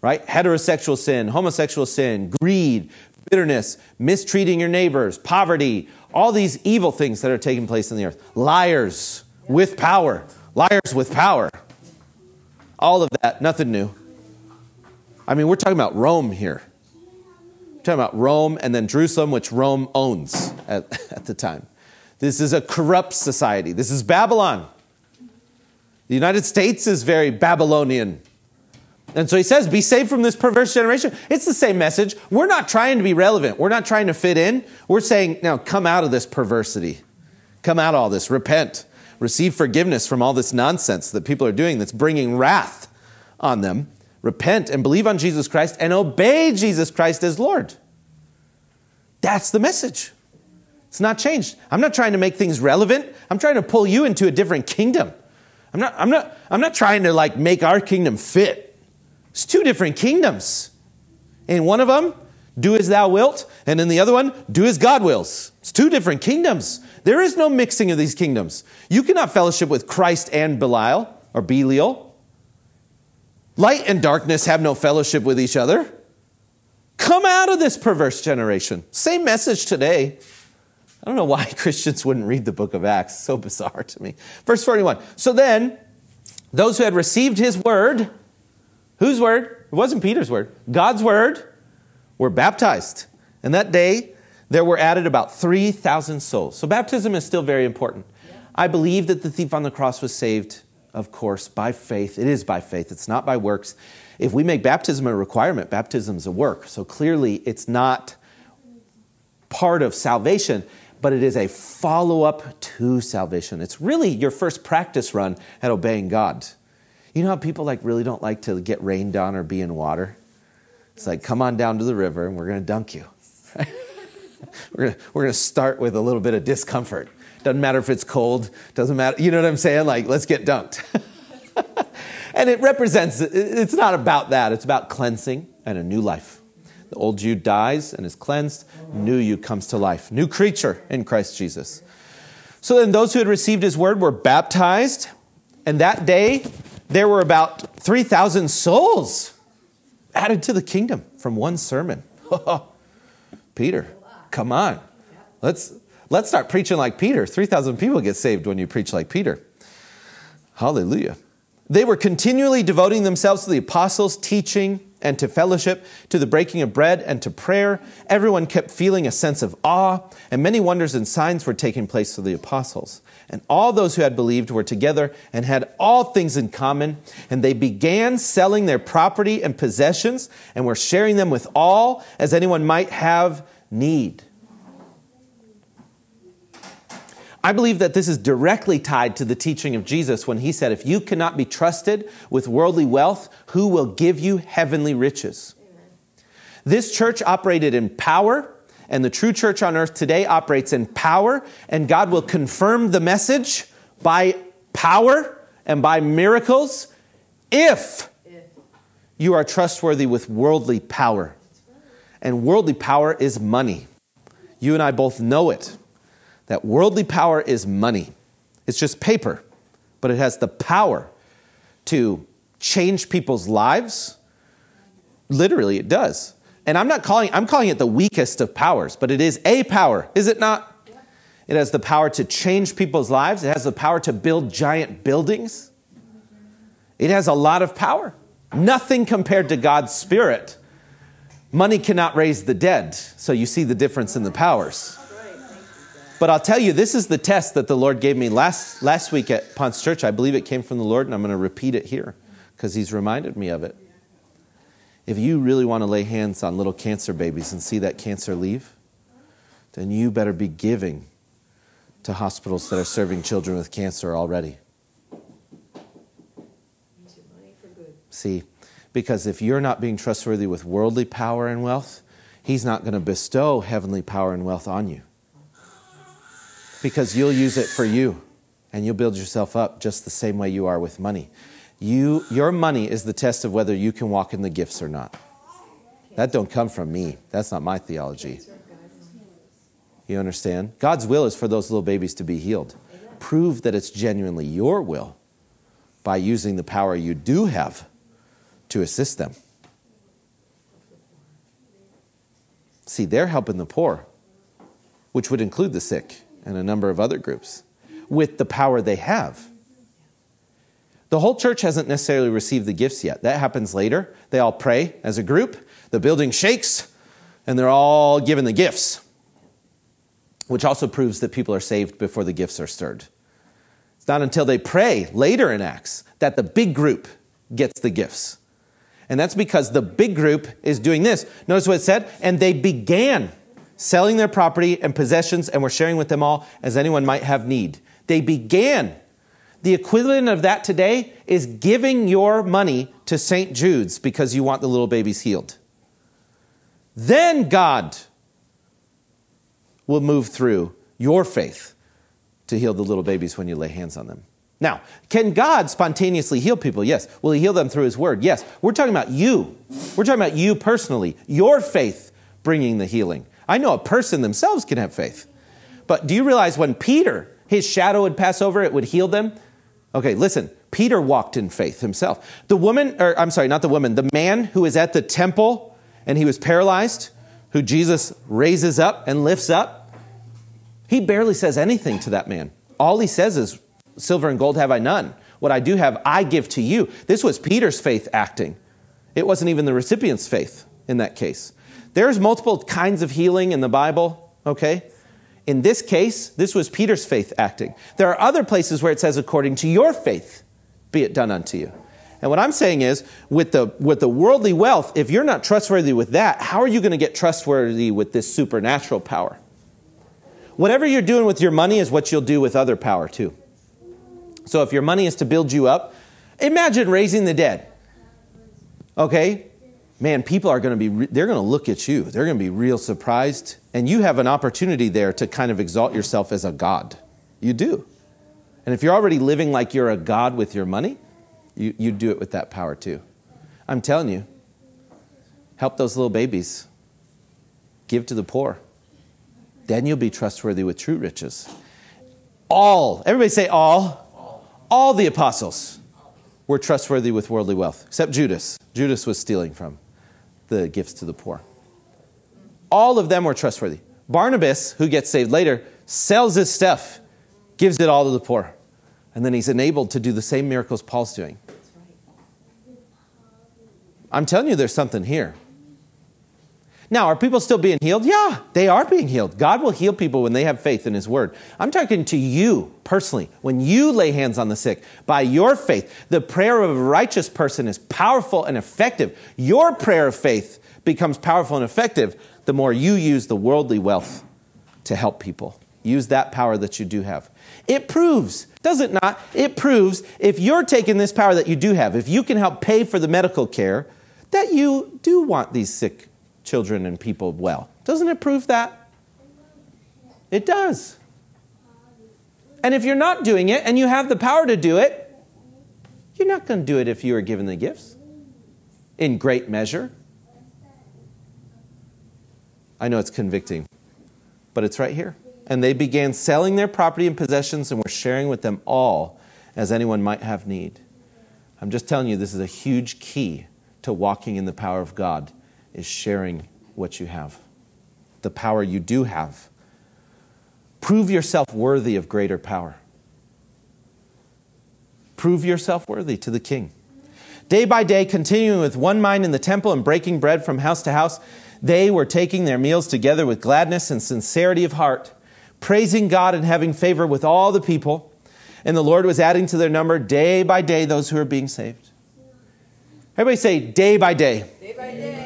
right? Heterosexual sin, homosexual sin, greed, bitterness, mistreating your neighbors, poverty, all these evil things that are taking place in the earth. Liars with power, liars with power. All of that, nothing new. I mean, we're talking about Rome here. We're talking about Rome and then Jerusalem, which Rome owns at, at the time. This is a corrupt society. This is Babylon. The United States is very Babylonian. And so he says, be saved from this perverse generation. It's the same message. We're not trying to be relevant. We're not trying to fit in. We're saying, now come out of this perversity. Come out of all this. Repent. Receive forgiveness from all this nonsense that people are doing that's bringing wrath on them. Repent and believe on Jesus Christ and obey Jesus Christ as Lord. That's the message. It's not changed. I'm not trying to make things relevant. I'm trying to pull you into a different kingdom. I'm not, I'm not, I'm not trying to like make our kingdom fit. It's two different kingdoms. In one of them, do as thou wilt. And in the other one, do as God wills. It's two different kingdoms. There is no mixing of these kingdoms. You cannot fellowship with Christ and Belial or Belial. Light and darkness have no fellowship with each other. Come out of this perverse generation. Same message today. I don't know why Christians wouldn't read the book of Acts. It's so bizarre to me. Verse forty-one. So then, those who had received his word, whose word? It wasn't Peter's word. God's word. Were baptized. And that day, there were added about three thousand souls. So baptism is still very important. I believe that the thief on the cross was saved, of course, by faith. It is by faith. It's not by works. If we make baptism a requirement, baptism is a work. So clearly it's not part of salvation, but it is a follow-up to salvation. It's really your first practice run at obeying God. You know how people like really don't like to get rained on or be in water? It's like, come on down to the river and we're going to dunk you. Right? We're going we're going to start with a little bit of discomfort. Doesn't matter if it's cold. Doesn't matter. You know what I'm saying? Like, let's get dunked. And it represents, it's not about that. It's about cleansing and a new life. The old you dies and is cleansed. New you comes to life. New creature in Christ Jesus. So then those who had received his word were baptized. And that day, there were about three thousand souls added to the kingdom from one sermon. Peter, come on. Let's, let's start preaching like Peter. three thousand people get saved when you preach like Peter. Hallelujah. They were continually devoting themselves to the apostles' teaching and to fellowship, to the breaking of bread and to prayer. Everyone kept feeling a sense of awe, and many wonders and signs were taking place through the apostles. And all those who had believed were together and had all things in common, and they began selling their property and possessions and were sharing them with all as anyone might have need. I believe that this is directly tied to the teaching of Jesus when he said, if you cannot be trusted with worldly wealth, who will give you heavenly riches? Amen. This church operated in power, and the true church on earth today operates in power, and God will confirm the message by power and by miracles if you are trustworthy with worldly power. And worldly power is money. You and I both know it. That worldly power is money. It's just paper, but it has the power to change people's lives. Literally, it does. And I'm not calling, I'm calling it the weakest of powers, but it is a power, is it not? It has the power to change people's lives. It has the power to build giant buildings. It has a lot of power. Nothing compared to God's Spirit. Money cannot raise the dead. So you see the difference in the powers. But I'll tell you, this is the test that the Lord gave me last, last week at Ponce Church. I believe it came from the Lord, and I'm going to repeat it here because he's reminded me of it. If you really want to lay hands on little cancer babies and see that cancer leave, then you better be giving to hospitals that are serving children with cancer already. See, because if you're not being trustworthy with worldly power and wealth, he's not going to bestow heavenly power and wealth on you. Because you'll use it for you, and you'll build yourself up just the same way you are with money. You, your money is the test of whether you can walk in the gifts or not. That don't come from me. That's not my theology. You understand? God's will is for those little babies to be healed. Prove that it's genuinely your will by using the power you do have to assist them. See, they're helping the poor, which would include the sick and a number of other groups, with the power they have. The whole church hasn't necessarily received the gifts yet. That happens later. They all pray as a group. The building shakes, and they're all given the gifts, which also proves that people are saved before the gifts are stirred. It's not until they pray later in Acts that the big group gets the gifts. And that's because the big group is doing this. Notice what it said, and they began selling their property and possessions, and were sharing with them all as anyone might have need. They began. The equivalent of that today is giving your money to Saint Jude's because you want the little babies healed. Then God will move through your faith to heal the little babies when you lay hands on them. Now, can God spontaneously heal people? Yes. Will he heal them through his word? Yes. We're talking about you. We're talking about you personally, your faith bringing the healing. I know a person themselves can have faith. But do you realize when Peter, his shadow would pass over, it would heal them? Okay, listen, Peter walked in faith himself. The woman, or I'm sorry, not the woman, the man who was at the temple and he was paralyzed, who Jesus raises up and lifts up, he barely says anything to that man. All he says is, silver and gold have I none. What I do have, I give to you. This was Peter's faith acting. It wasn't even the recipient's faith in that case. There's multiple kinds of healing in the Bible. Okay? In this case, this was Peter's faith acting. There are other places where it says, according to your faith, be it done unto you. And what I'm saying is, with the, with the worldly wealth, if you're not trustworthy with that, how are you going to get trustworthy with this supernatural power? Whatever you're doing with your money is what you'll do with other power too. So if your money is to build you up, imagine raising the dead. Okay? Man, people are going to be, they're going to look at you. They're going to be real surprised. And you have an opportunity there to kind of exalt yourself as a god. You do. And if you're already living like you're a god with your money, you, you do it with that power too. I'm telling you, help those little babies. Give to the poor. Then you'll be trustworthy with true riches. All, everybody say all. All, all the apostles were trustworthy with worldly wealth, except Judas. Judas was stealing from the gifts to the poor. All of them were trustworthy. Barnabas, who gets saved later, sells his stuff, gives it all to the poor. And then he's enabled to do the same miracles Paul's doing. I'm telling you, there's something here. Now, are people still being healed? Yeah, they are being healed. God will heal people when they have faith in his word. I'm talking to you personally. When you lay hands on the sick, by your faith, the prayer of a righteous person is powerful and effective. Your prayer of faith becomes powerful and effective the more you use the worldly wealth to help people. Use that power that you do have. It proves, does it not? It proves if you're taking this power that you do have, if you can help pay for the medical care, that you do want these sick people, children and people well. Doesn't it prove that? It does. And if you're not doing it and you have the power to do it, you're not going to do it if you are given the gifts in great measure. I know it's convicting, but it's right here. And they began selling their property and possessions and were sharing with them all as anyone might have need. I'm just telling you, this is a huge key to walking in the power of God, is sharing what you have, the power you do have. Prove yourself worthy of greater power. Prove yourself worthy to the King. Day by day, continuing with one mind in the temple and breaking bread from house to house, they were taking their meals together with gladness and sincerity of heart, praising God and having favor with all the people. And the Lord was adding to their number day by day those who are being saved. Everybody say day by day. Day by day.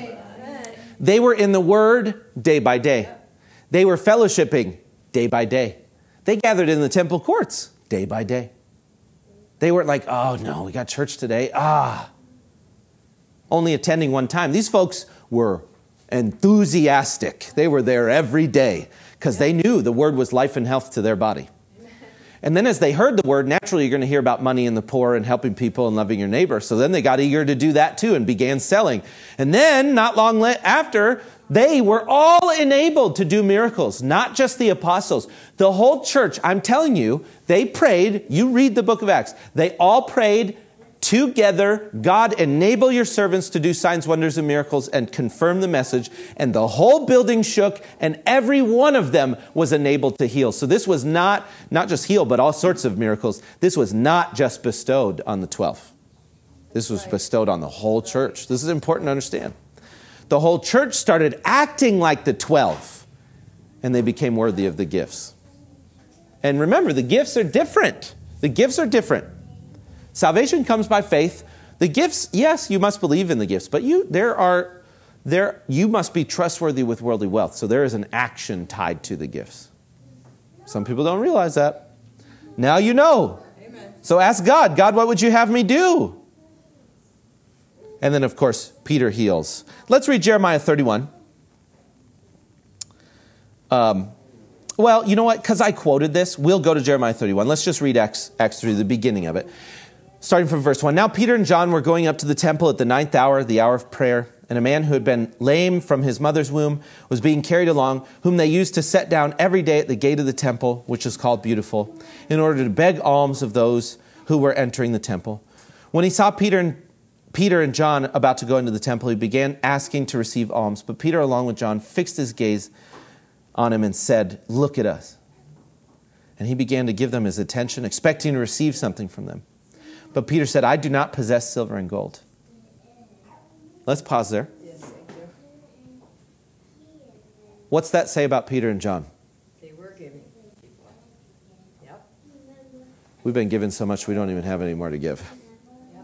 They were in the Word day by day. They were fellowshipping day by day. They gathered in the temple courts day by day. They weren't like, oh no, we got church today. Ah, only attending one time. These folks were enthusiastic. They were there every day because they knew the Word was life and health to their body. And then as they heard the Word, naturally you're going to hear about money and the poor and helping people and loving your neighbor. So then they got eager to do that too and began selling. And then not long after, they were all enabled to do miracles, not just the apostles. The whole church, I'm telling you, they prayed. You read the book of Acts. They all prayed together. God, enable your servants to do signs, wonders, and miracles, and confirm the message. And the whole building shook, and every one of them was enabled to heal. So this was not, not just heal, but all sorts of miracles. This was not just bestowed on the twelve. This was bestowed on the whole church. This is important to understand. The whole church started acting like the twelve, and they became worthy of the gifts. And remember, the gifts are different. The gifts are different. Salvation comes by faith. The gifts, yes, you must believe in the gifts, but you there are there you must be trustworthy with worldly wealth. So there is an action tied to the gifts. Some people don't realize that. Now you know. Amen. So ask God, God, what would you have me do? And then, of course, Peter heals. Let's read Jeremiah thirty-one. Um, well, you know what? Because I quoted this, we'll go to Jeremiah thirty-one. Let's just read Acts, Acts three, the beginning of it. Starting from verse one, now Peter and John were going up to the temple at the ninth hour, the hour of prayer, and a man who had been lame from his mother's womb was being carried along, whom they used to set down every day at the gate of the temple, which is called Beautiful, in order to beg alms of those who were entering the temple. When he saw Peter and, Peter and John about to go into the temple, he began asking to receive alms, but Peter, along with John, fixed his gaze on him and said, "Look at us." And he began to give them his attention, expecting to receive something from them. But Peter said, "I do not possess silver and gold." Let's pause there. Yes, thank you. What's that say about Peter and John? They were giving. Yep. We've been given so much we don't even have any more to give. Yep.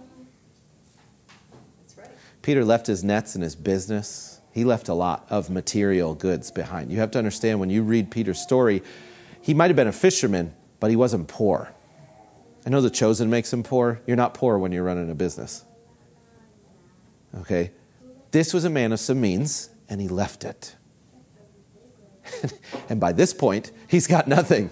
That's right. Peter left his nets and his business. He left a lot of material goods behind. You have to understand, when you read Peter's story, he might have been a fisherman, but he wasn't poor. I know The Chosen makes him poor. You're not poor when you're running a business. Okay? This was a man of some means, and he left it. And by this point, he's got nothing.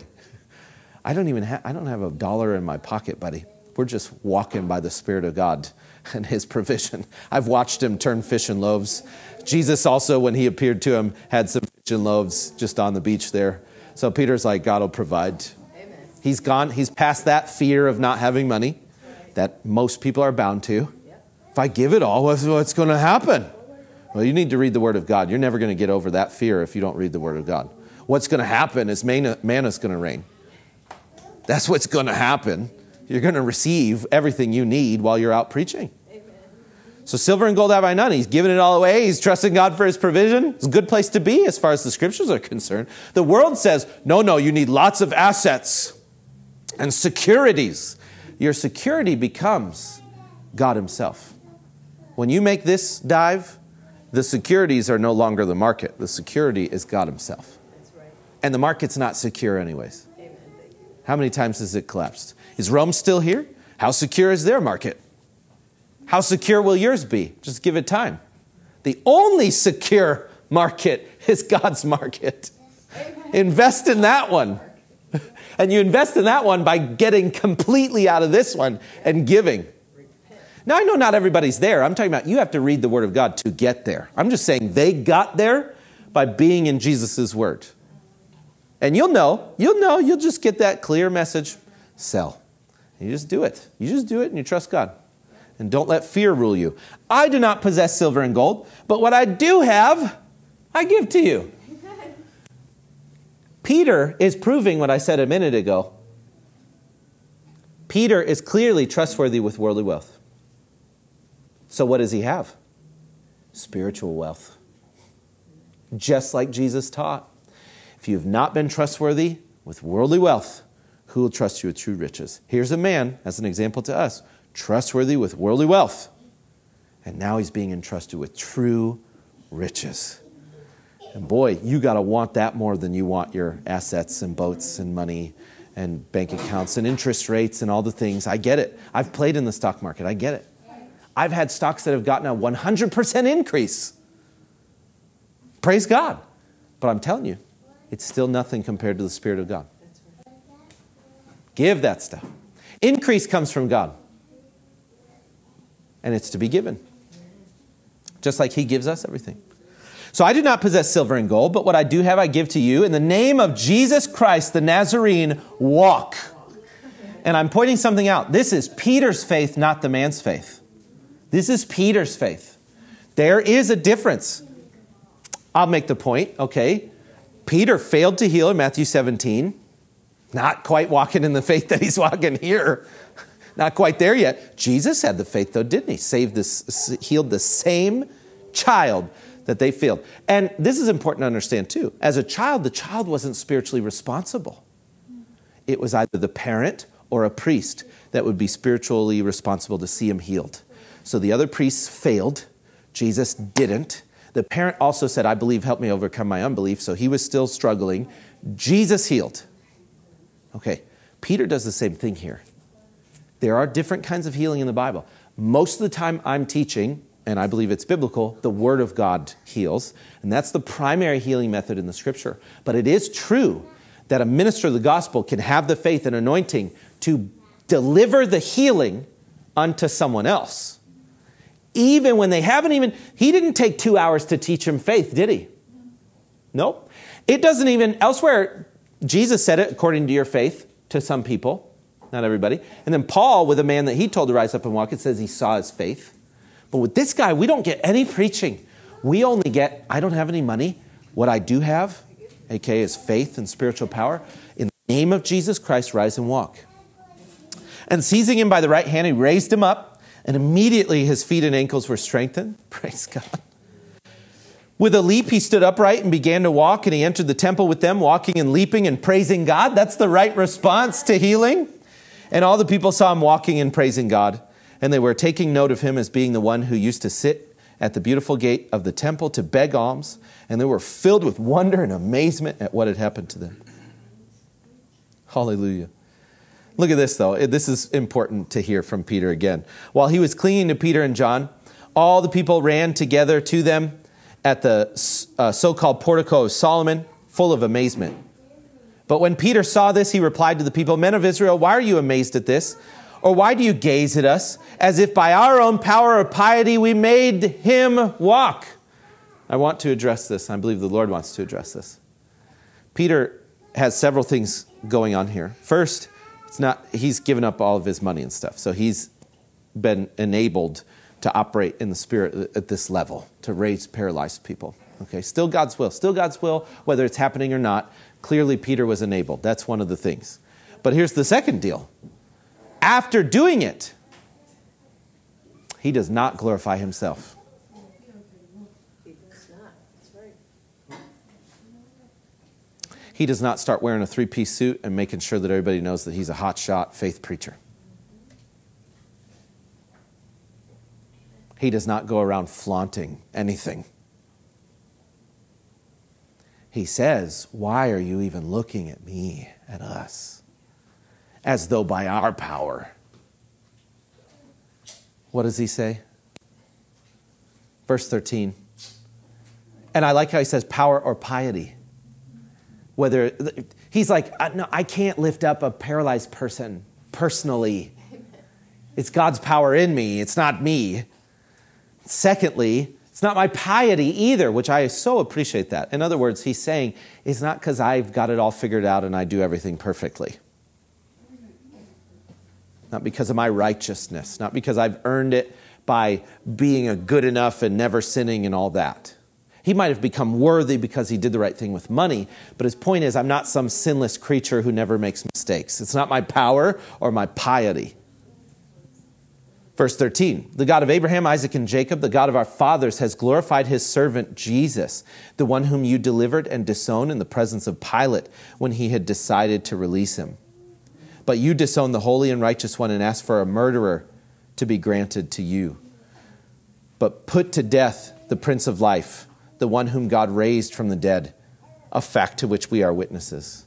I don't even have, I don't have a dollar in my pocket, buddy. We're just walking by the Spirit of God and His provision. I've watched Him turn fish and loaves. Jesus also, when He appeared to him, had some fish and loaves just on the beach there. So Peter's like, God will provide. Amen. He's gone. He's past that fear of not having money that most people are bound to. Yep. If I give it all, what's, what's going to happen? Well, you need to read the Word of God. You're never going to get over that fear if you don't read the Word of God. What's going to happen is manna, manna's going to rain. That's what's going to happen. You're going to receive everything you need while you're out preaching. Amen. So silver and gold have I none. He's giving it all away. He's trusting God for His provision. It's a good place to be as far as the Scriptures are concerned. The world says, no, no, you need lots of assets and securities. Your security becomes God Himself. When you make this dive, the securities are no longer the market. The security is God Himself. That's right. And the market's not secure anyways. Amen. How many times has it collapsed? Is Rome still here? How secure is their market? How secure will yours be? Just give it time. The only secure market is God's market. Amen. Invest in that one. And you invest in that one by getting completely out of this one and giving. Now, I know not everybody's there. I'm talking about you have to read the Word of God to get there. I'm just saying they got there by being in Jesus' Word. And you'll know, you'll know, you'll just get that clear message, sell. And you just do it. You just do it and you trust God. And don't let fear rule you. I do not possess silver and gold, but what I do have, I give to you. Peter is proving what I said a minute ago. Peter is clearly trustworthy with worldly wealth. So what does he have? Spiritual wealth. Just like Jesus taught. If you have not been trustworthy with worldly wealth, who will trust you with true riches? Here's a man, as an example to us, trustworthy with worldly wealth. And now he's being entrusted with true riches. And boy, you got to want that more than you want your assets and boats and money and bank accounts and interest rates and all the things. I get it. I've played in the stock market. I get it. I've had stocks that have gotten a one hundred percent increase. Praise God. But I'm telling you, it's still nothing compared to the Spirit of God. Give that stuff. Increase comes from God. And it's to be given. Just like He gives us everything. So I do not possess silver and gold, but what I do have I give to you. In the name of Jesus Christ, the Nazarene, walk. And I'm pointing something out. This is Peter's faith, not the man's faith. This is Peter's faith. There is a difference. I'll make the point, okay? Peter failed to heal in Matthew seventeen. Not quite walking in the faith that he's walking here. Not quite there yet. Jesus had the faith though, didn't He? Saved this, healed the same child that they failed. And this is important to understand too. As a child, the child wasn't spiritually responsible. It was either the parent or a priest that would be spiritually responsible to see him healed. So the other priests failed. Jesus didn't. The parent also said, I believe, help me overcome my unbelief. So he was still struggling. Jesus healed. Okay, Peter does the same thing here. There are different kinds of healing in the Bible. Most of the time I'm teaching, and I believe it's biblical, the Word of God heals. And that's the primary healing method in the Scripture. But it is true that a minister of the gospel can have the faith and anointing to deliver the healing unto someone else. Even when they haven't even, he didn't take two hours to teach him faith, did he? Nope. It doesn't even, elsewhere, Jesus said it according to your faith to some people, not everybody. And then Paul, with a man that he told to rise up and walk, it says he saw his faith. But with this guy, we don't get any preaching. We only get, I don't have any money. What I do have, aka is faith and spiritual power. In the name of Jesus Christ, rise and walk. And seizing him by the right hand, he raised him up. And immediately his feet and ankles were strengthened. Praise God. With a leap, he stood upright and began to walk, and he entered the temple with them, walking and leaping and praising God. That's the right response to healing. And all the people saw him walking and praising God, and they were taking note of him as being the one who used to sit at the beautiful gate of the temple to beg alms, and they were filled with wonder and amazement at what had happened to them. Hallelujah. Look at this, though. This is important to hear from Peter again. While he was clinging to Peter and John, all the people ran together to them at the uh, so-called portico of Solomon, full of amazement. But when Peter saw this, he replied to the people, "Men of Israel, why are you amazed at this? Or why do you gaze at us as if by our own power or piety we made him walk?" I want to address this. I believe the Lord wants to address this. Peter has several things going on here. First, it's not he's given up all of his money and stuff. So he's been enabled to operate in the Spirit at this level, to raise paralyzed people. Okay, still God's will. Still God's will, whether it's happening or not. Clearly, Peter was enabled. That's one of the things. But here's the second deal. After doing it, he does not glorify himself. He does not start wearing a three-piece suit and making sure that everybody knows that he's a hotshot faith preacher. He does not go around flaunting anything. He says, "Why are you even looking at me, at us, as though by our power?" What does he say? Verse thirteen. And I like how he says power or piety. Whether he's like, "No, I can't lift up a paralyzed person personally. It's God's power in me. It's not me. Secondly, it's not my piety either," which I so appreciate that. In other words, he's saying, it's not because I've got it all figured out and I do everything perfectly. Not because of my righteousness. Not because I've earned it by being a good enough and never sinning and all that. He might have become worthy because he did the right thing with money, but his point is, I'm not some sinless creature who never makes mistakes. It's not my power or my piety. Verse thirteen, the God of Abraham, Isaac, and Jacob, the God of our fathers, has glorified his servant Jesus, the one whom you delivered and disowned in the presence of Pilate when he had decided to release him. But you disowned the holy and righteous one and asked for a murderer to be granted to you. But put to death the Prince of Life, the one whom God raised from the dead, a fact to which we are witnesses.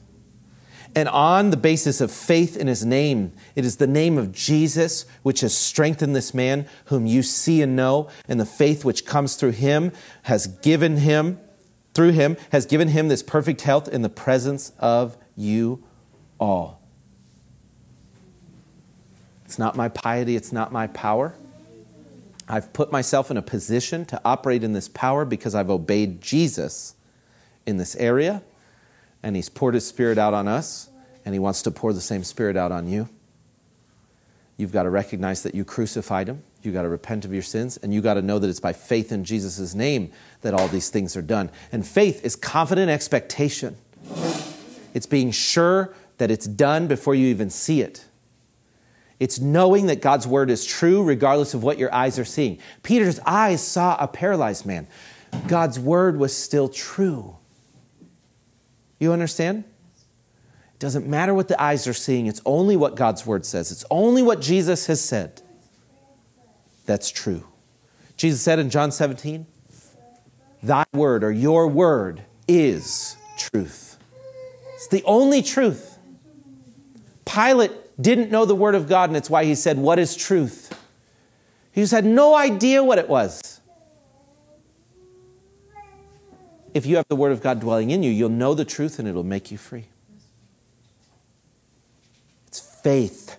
And on the basis of faith in his name, it is the name of Jesus which has strengthened this man whom you see and know, and the faith which comes through him has given him, through him, has given him this perfect health in the presence of you all. It's not my piety, it's not my power. I've put myself in a position to operate in this power because I've obeyed Jesus in this area. And he's poured his Spirit out on us, and he wants to pour the same Spirit out on you. You've got to recognize that you crucified him. You've got to repent of your sins, and you've got to know that it's by faith in Jesus' name that all these things are done. And faith is confident expectation. It's being sure that it's done before you even see it. It's knowing that God's word is true regardless of what your eyes are seeing. Peter's eyes saw a paralyzed man. God's word was still true. You understand? It doesn't matter what the eyes are seeing. It's only what God's word says. It's only what Jesus has said. That's true. Jesus said in John seventeen, "Thy word," or your word, "is truth." It's the only truth. Pilate didn't know the word of God, and it's why he said, "What is truth?" He just had no idea what it was. If you have the word of God dwelling in you, you'll know the truth and it'll make you free. It's faith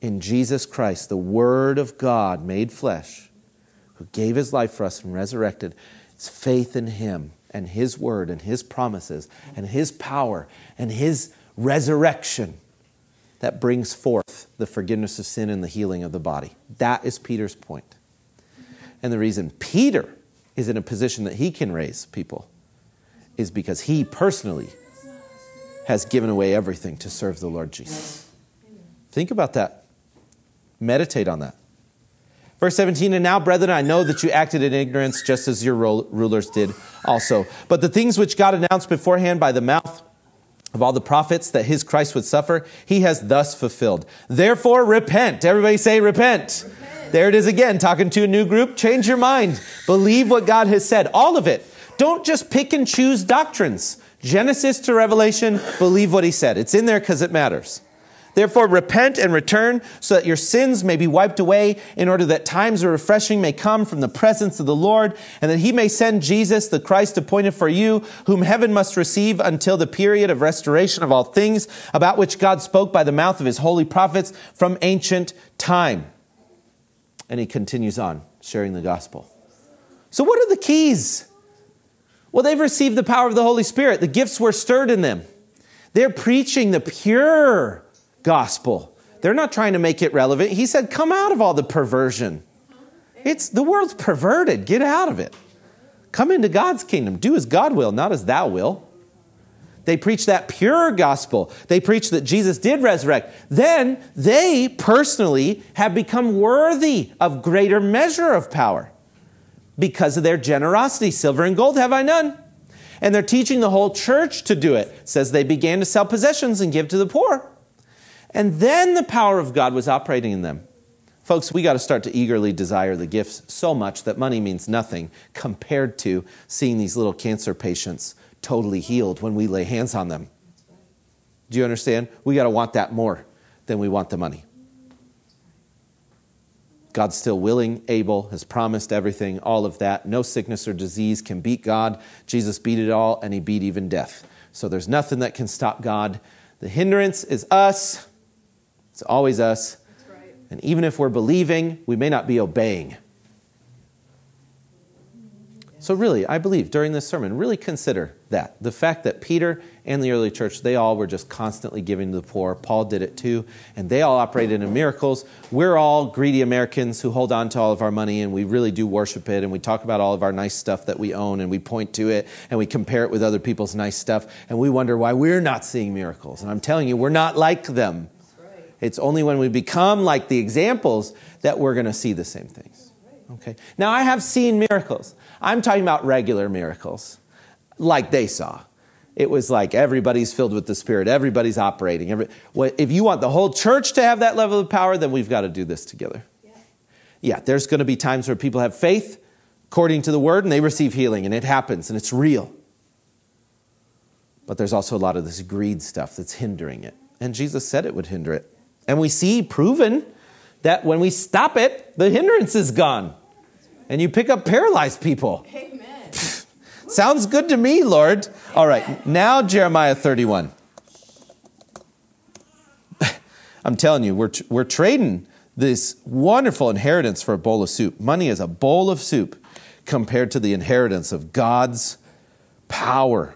in Jesus Christ, the word of God made flesh, who gave his life for us and resurrected. It's faith in him and his word and his promises and his power and his resurrection that brings forth the forgiveness of sin and the healing of the body. That is Peter's point. And the reason Peter is in a position that he can raise people is because he personally has given away everything to serve the Lord Jesus. Think about that. Meditate on that. Verse seventeen, and now, brethren, I know that you acted in ignorance, just as your rulers did also. But the things which God announced beforehand by the mouth of all the prophets, that his Christ would suffer, he has thus fulfilled. Therefore, repent. Everybody say, repent. Repent. There it is again, talking to a new group. Change your mind. Believe what God has said. All of it. Don't just pick and choose doctrines. Genesis to Revelation, believe what he said. It's in there because it matters. Therefore, repent and return so that your sins may be wiped away, in order that times of refreshing may come from the presence of the Lord, and that he may send Jesus, the Christ appointed for you, whom heaven must receive until the period of restoration of all things, about which God spoke by the mouth of his holy prophets from ancient time. And he continues on sharing the gospel. So what are the keys? Well, they've received the power of the Holy Spirit. The gifts were stirred in them. They're preaching the pure gospel. They're not trying to make it relevant. He said, come out of all the perversion. It's the world's perverted. Get out of it. Come into God's kingdom. Do as God will, not as thou will. They preach that pure gospel. They preach that Jesus did resurrect. Then they personally have become worthy of greater measure of power because of their generosity. Silver and gold have I none. And they're teaching the whole church to do it. It says they began to sell possessions and give to the poor. And then the power of God was operating in them. Folks, we got to start to eagerly desire the gifts so much that money means nothing compared to seeing these little cancer patients totally healed when we lay hands on them. Do you understand? We got to want that more than we want the money. God's still willing, able, has promised everything, all of that. No sickness or disease can beat God. Jesus beat it all, and he beat even death. So there's nothing that can stop God. The hindrance is us. It's always us. That's right. And even if we're believing, we may not be obeying. So really, I believe during this sermon, really consider that. The fact that Peter and the early church, they all were just constantly giving to the poor. Paul did it too. And they all operated in miracles. We're all greedy Americans who hold on to all of our money, and we really do worship it. And we talk about all of our nice stuff that we own, and we point to it, and we compare it with other people's nice stuff. And we wonder why we're not seeing miracles. And I'm telling you, we're not like them. It's only when we become like the examples that we're going to see the same things. Okay. Now, I have seen miracles. I'm talking about regular miracles like they saw. It was like everybody's filled with the Spirit. Everybody's operating. Every, well, if you want the whole church to have that level of power, then we've got to do this together. Yeah, yeah, there's going to be times where people have faith according to the word, and they receive healing, and it happens, and it's real. But there's also a lot of this greed stuff that's hindering it. And Jesus said it would hinder it. And we see proven that when we stop it, the hindrance is gone. And you pick up paralyzed people. Amen. Sounds good to me, Lord. Amen. All right, now Jeremiah thirty-one. I'm telling you, we're, we're trading this wonderful inheritance for a bowl of soup. Money is a bowl of soup compared to the inheritance of God's power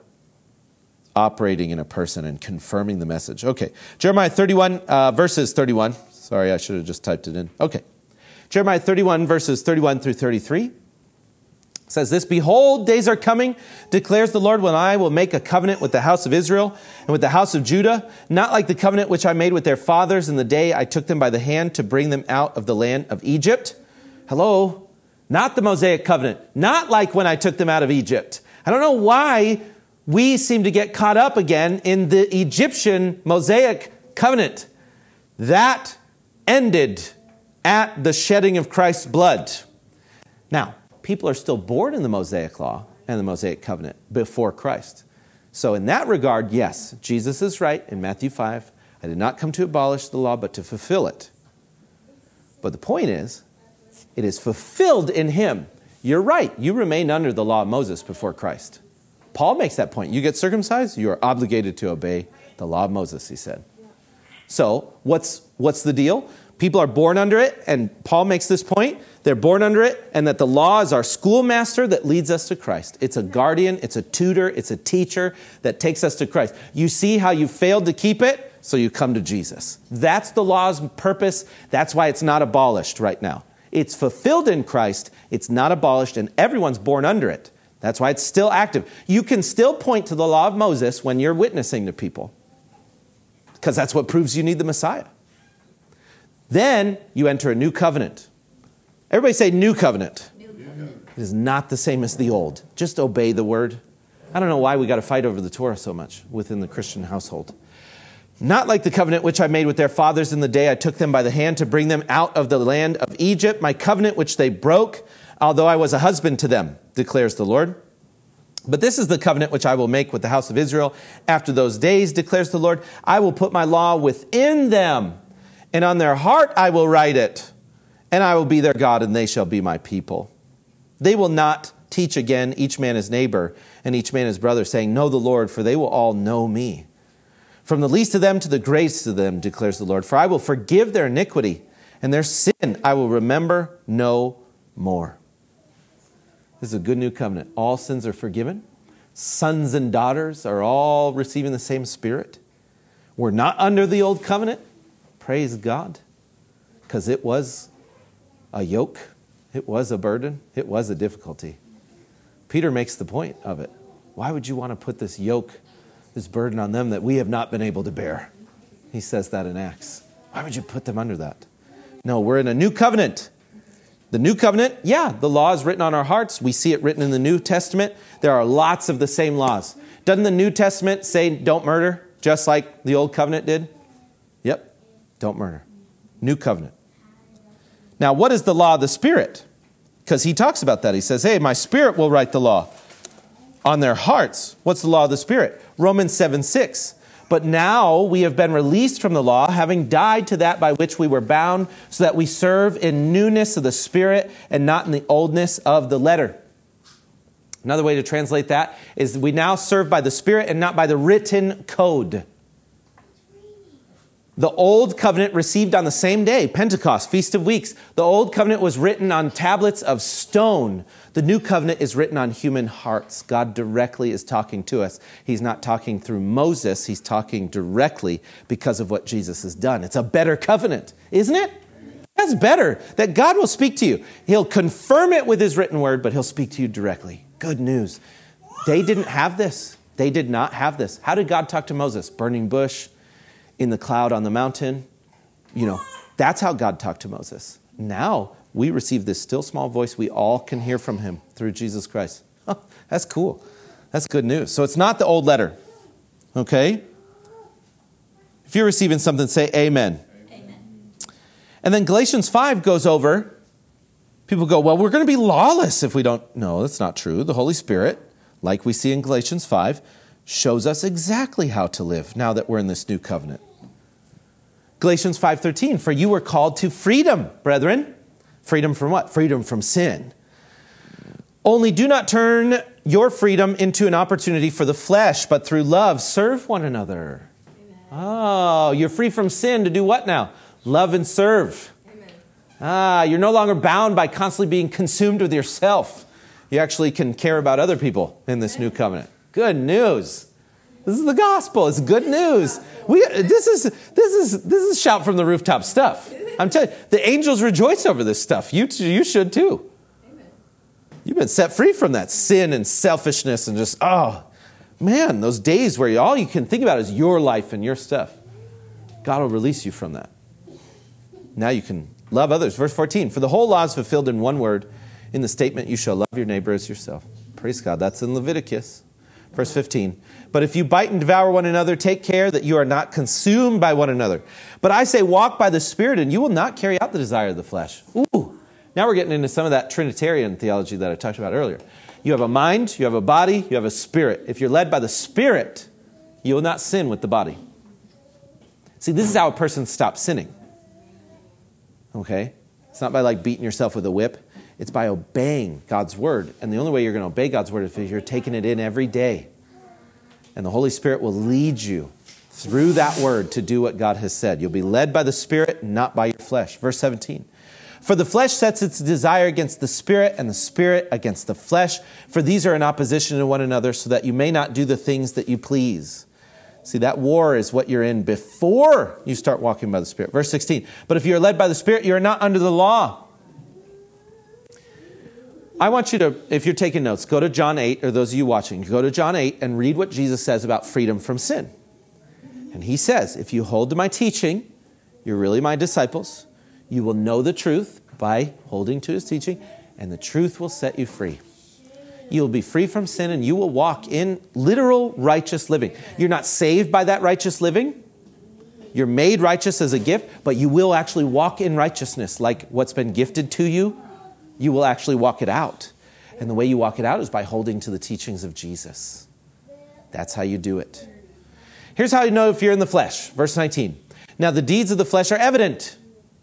operating in a person and confirming the message. Okay, Jeremiah thirty-one, uh, verses thirty-one. Sorry, I should have just typed it in. Okay. Jeremiah thirty-one, verses thirty-one through thirty-three says this, behold, days are coming, declares the Lord, when I will make a covenant with the house of Israel and with the house of Judah, not like the covenant which I made with their fathers in the day I took them by the hand to bring them out of the land of Egypt. Hello? Not the Mosaic covenant. Not like when I took them out of Egypt. I don't know why we seem to get caught up again in the Egyptian Mosaic covenant. That ended at the shedding of Christ's blood. Now, people are still born in the Mosaic law and the Mosaic covenant before Christ. So in that regard, yes, Jesus is right in Matthew five. I did not come to abolish the law, but to fulfill it. But the point is, it is fulfilled in him. You're right. You remained under the law of Moses before Christ. Paul makes that point. You get circumcised, you are obligated to obey the law of Moses, he said. So what's, what's the deal? People are born under it, and Paul makes this point. They're born under it, and that the law is our schoolmaster that leads us to Christ. It's a guardian, it's a tutor, it's a teacher that takes us to Christ. You see how you failed to keep it, so you come to Jesus. That's the law's purpose. That's why it's not abolished right now. It's fulfilled in Christ. It's not abolished, and everyone's born under it. That's why it's still active. You can still point to the law of Moses when you're witnessing to people, because that's what proves you need the Messiah. Then you enter a new covenant. Everybody say new covenant. New covenant. It is not the same as the old. Just obey the word. I don't know why we got to fight over the Torah so much within the Christian household. Not like the covenant which I made with their fathers in the day I took them by the hand to bring them out of the land of Egypt, my covenant which they broke, although I was a husband to them, declares the Lord. But this is the covenant which I will make with the house of Israel after those days, declares the Lord. I will put my law within them, and on their heart I will write it, and I will be their God, and they shall be my people. They will not teach again each man his neighbor and each man his brother, saying, know the Lord, for they will all know me. From the least of them to the greatest of them, declares the Lord, for I will forgive their iniquity, and their sin I will remember no more. This is a good new covenant. All sins are forgiven. Sons and daughters are all receiving the same Spirit. We're not under the old covenant. Praise God. Because it was a yoke. It was a burden. It was a difficulty. Peter makes the point of it. Why would you want to put this yoke, this burden on them that we have not been able to bear? He says that in Acts. Why would you put them under that? No, we're in a new covenant. The new covenant, yeah, the law is written on our hearts. We see it written in the New Testament. There are lots of the same laws. Doesn't the New Testament say don't murder, just like the old covenant did? Yep, don't murder. New covenant. Now, what is the law of the Spirit? Because he talks about that. He says, hey, my Spirit will write the law on their hearts. What's the law of the Spirit? Romans seven six. But now we have been released from the law, having died to that by which we were bound, so that we serve in newness of the Spirit and not in the oldness of the letter. Another way to translate that is we now serve by the Spirit and not by the written code. The old covenant received on the same day, Pentecost, Feast of Weeks. The old covenant was written on tablets of stone. The new covenant is written on human hearts. God directly is talking to us. He's not talking through Moses. He's talking directly because of what Jesus has done. It's a better covenant, isn't it? That's better, that God will speak to you. He'll confirm it with his written word, but he'll speak to you directly. Good news. They didn't have this. They did not have this. How did God talk to Moses? Burning bush, in the cloud on the mountain. You know, that's how God talked to Moses. Now, we receive this still small voice. We all can hear from him through Jesus Christ. Huh, that's cool. That's good news. So it's not the old letter. Okay? If you're receiving something, say amen. Amen. And then Galatians five goes over. People go, well, we're going to be lawless if we don't. No, that's not true. The Holy Spirit, like we see in Galatians five, shows us exactly how to live now that we're in this new covenant. Galatians five thirteen, for you were called to freedom, brethren. Freedom from what? Freedom from sin. Only do not turn your freedom into an opportunity for the flesh, but through love serve one another. Amen. Oh, you're free from sin to do what now? Love and serve. Amen. Ah, you're no longer bound by constantly being consumed with yourself. You actually can care about other people in this new covenant. Good news. This is the gospel. It's good news. We, this is, this is, this is shout from the rooftop stuff. I'm telling you, the angels rejoice over this stuff. You, you should too. Amen. You've been set free from that sin and selfishness and just, oh, man, those days where you, all you can think about is your life and your stuff. God will release you from that. Now you can love others. Verse fourteen, for the whole law is fulfilled in one word, in the statement, you shall love your neighbor as yourself. Praise God. That's in Leviticus. Verse fifteen, but if you bite and devour one another, take care that you are not consumed by one another. But I say walk by the Spirit, and you will not carry out the desire of the flesh. Ooh, now we're getting into some of that Trinitarian theology that I talked about earlier. You have a mind, you have a body, you have a spirit. If you're led by the Spirit, you will not sin with the body. See, this is how a person stops sinning. Okay? It's not by like beating yourself with a whip. It's by obeying God's word. And the only way you're going to obey God's word is if you're taking it in every day. And the Holy Spirit will lead you through that word to do what God has said. You'll be led by the Spirit, not by your flesh. Verse seventeen, for the flesh sets its desire against the Spirit and the Spirit against the flesh. For these are in opposition to one another so that you may not do the things that you please. See, that war is what you're in before you start walking by the Spirit. Verse sixteen, but if you're led by the Spirit, you're not under the law. I want you to, if you're taking notes, go to John eight, or those of you watching, go to John eight and read what Jesus says about freedom from sin. And he says, if you hold to my teaching, you're really my disciples. You will know the truth. by holding to his teaching, and the truth will set you free. You'll be free from sin and you will walk in literal righteous living. You're not saved by that righteous living. You're made righteous as a gift, but you will actually walk in righteousness like what's been gifted to you. You will actually walk it out. And the way you walk it out is by holding to the teachings of Jesus. That's how you do it. Here's how you know if you're in the flesh. Verse nineteen. Now the deeds of the flesh are evident,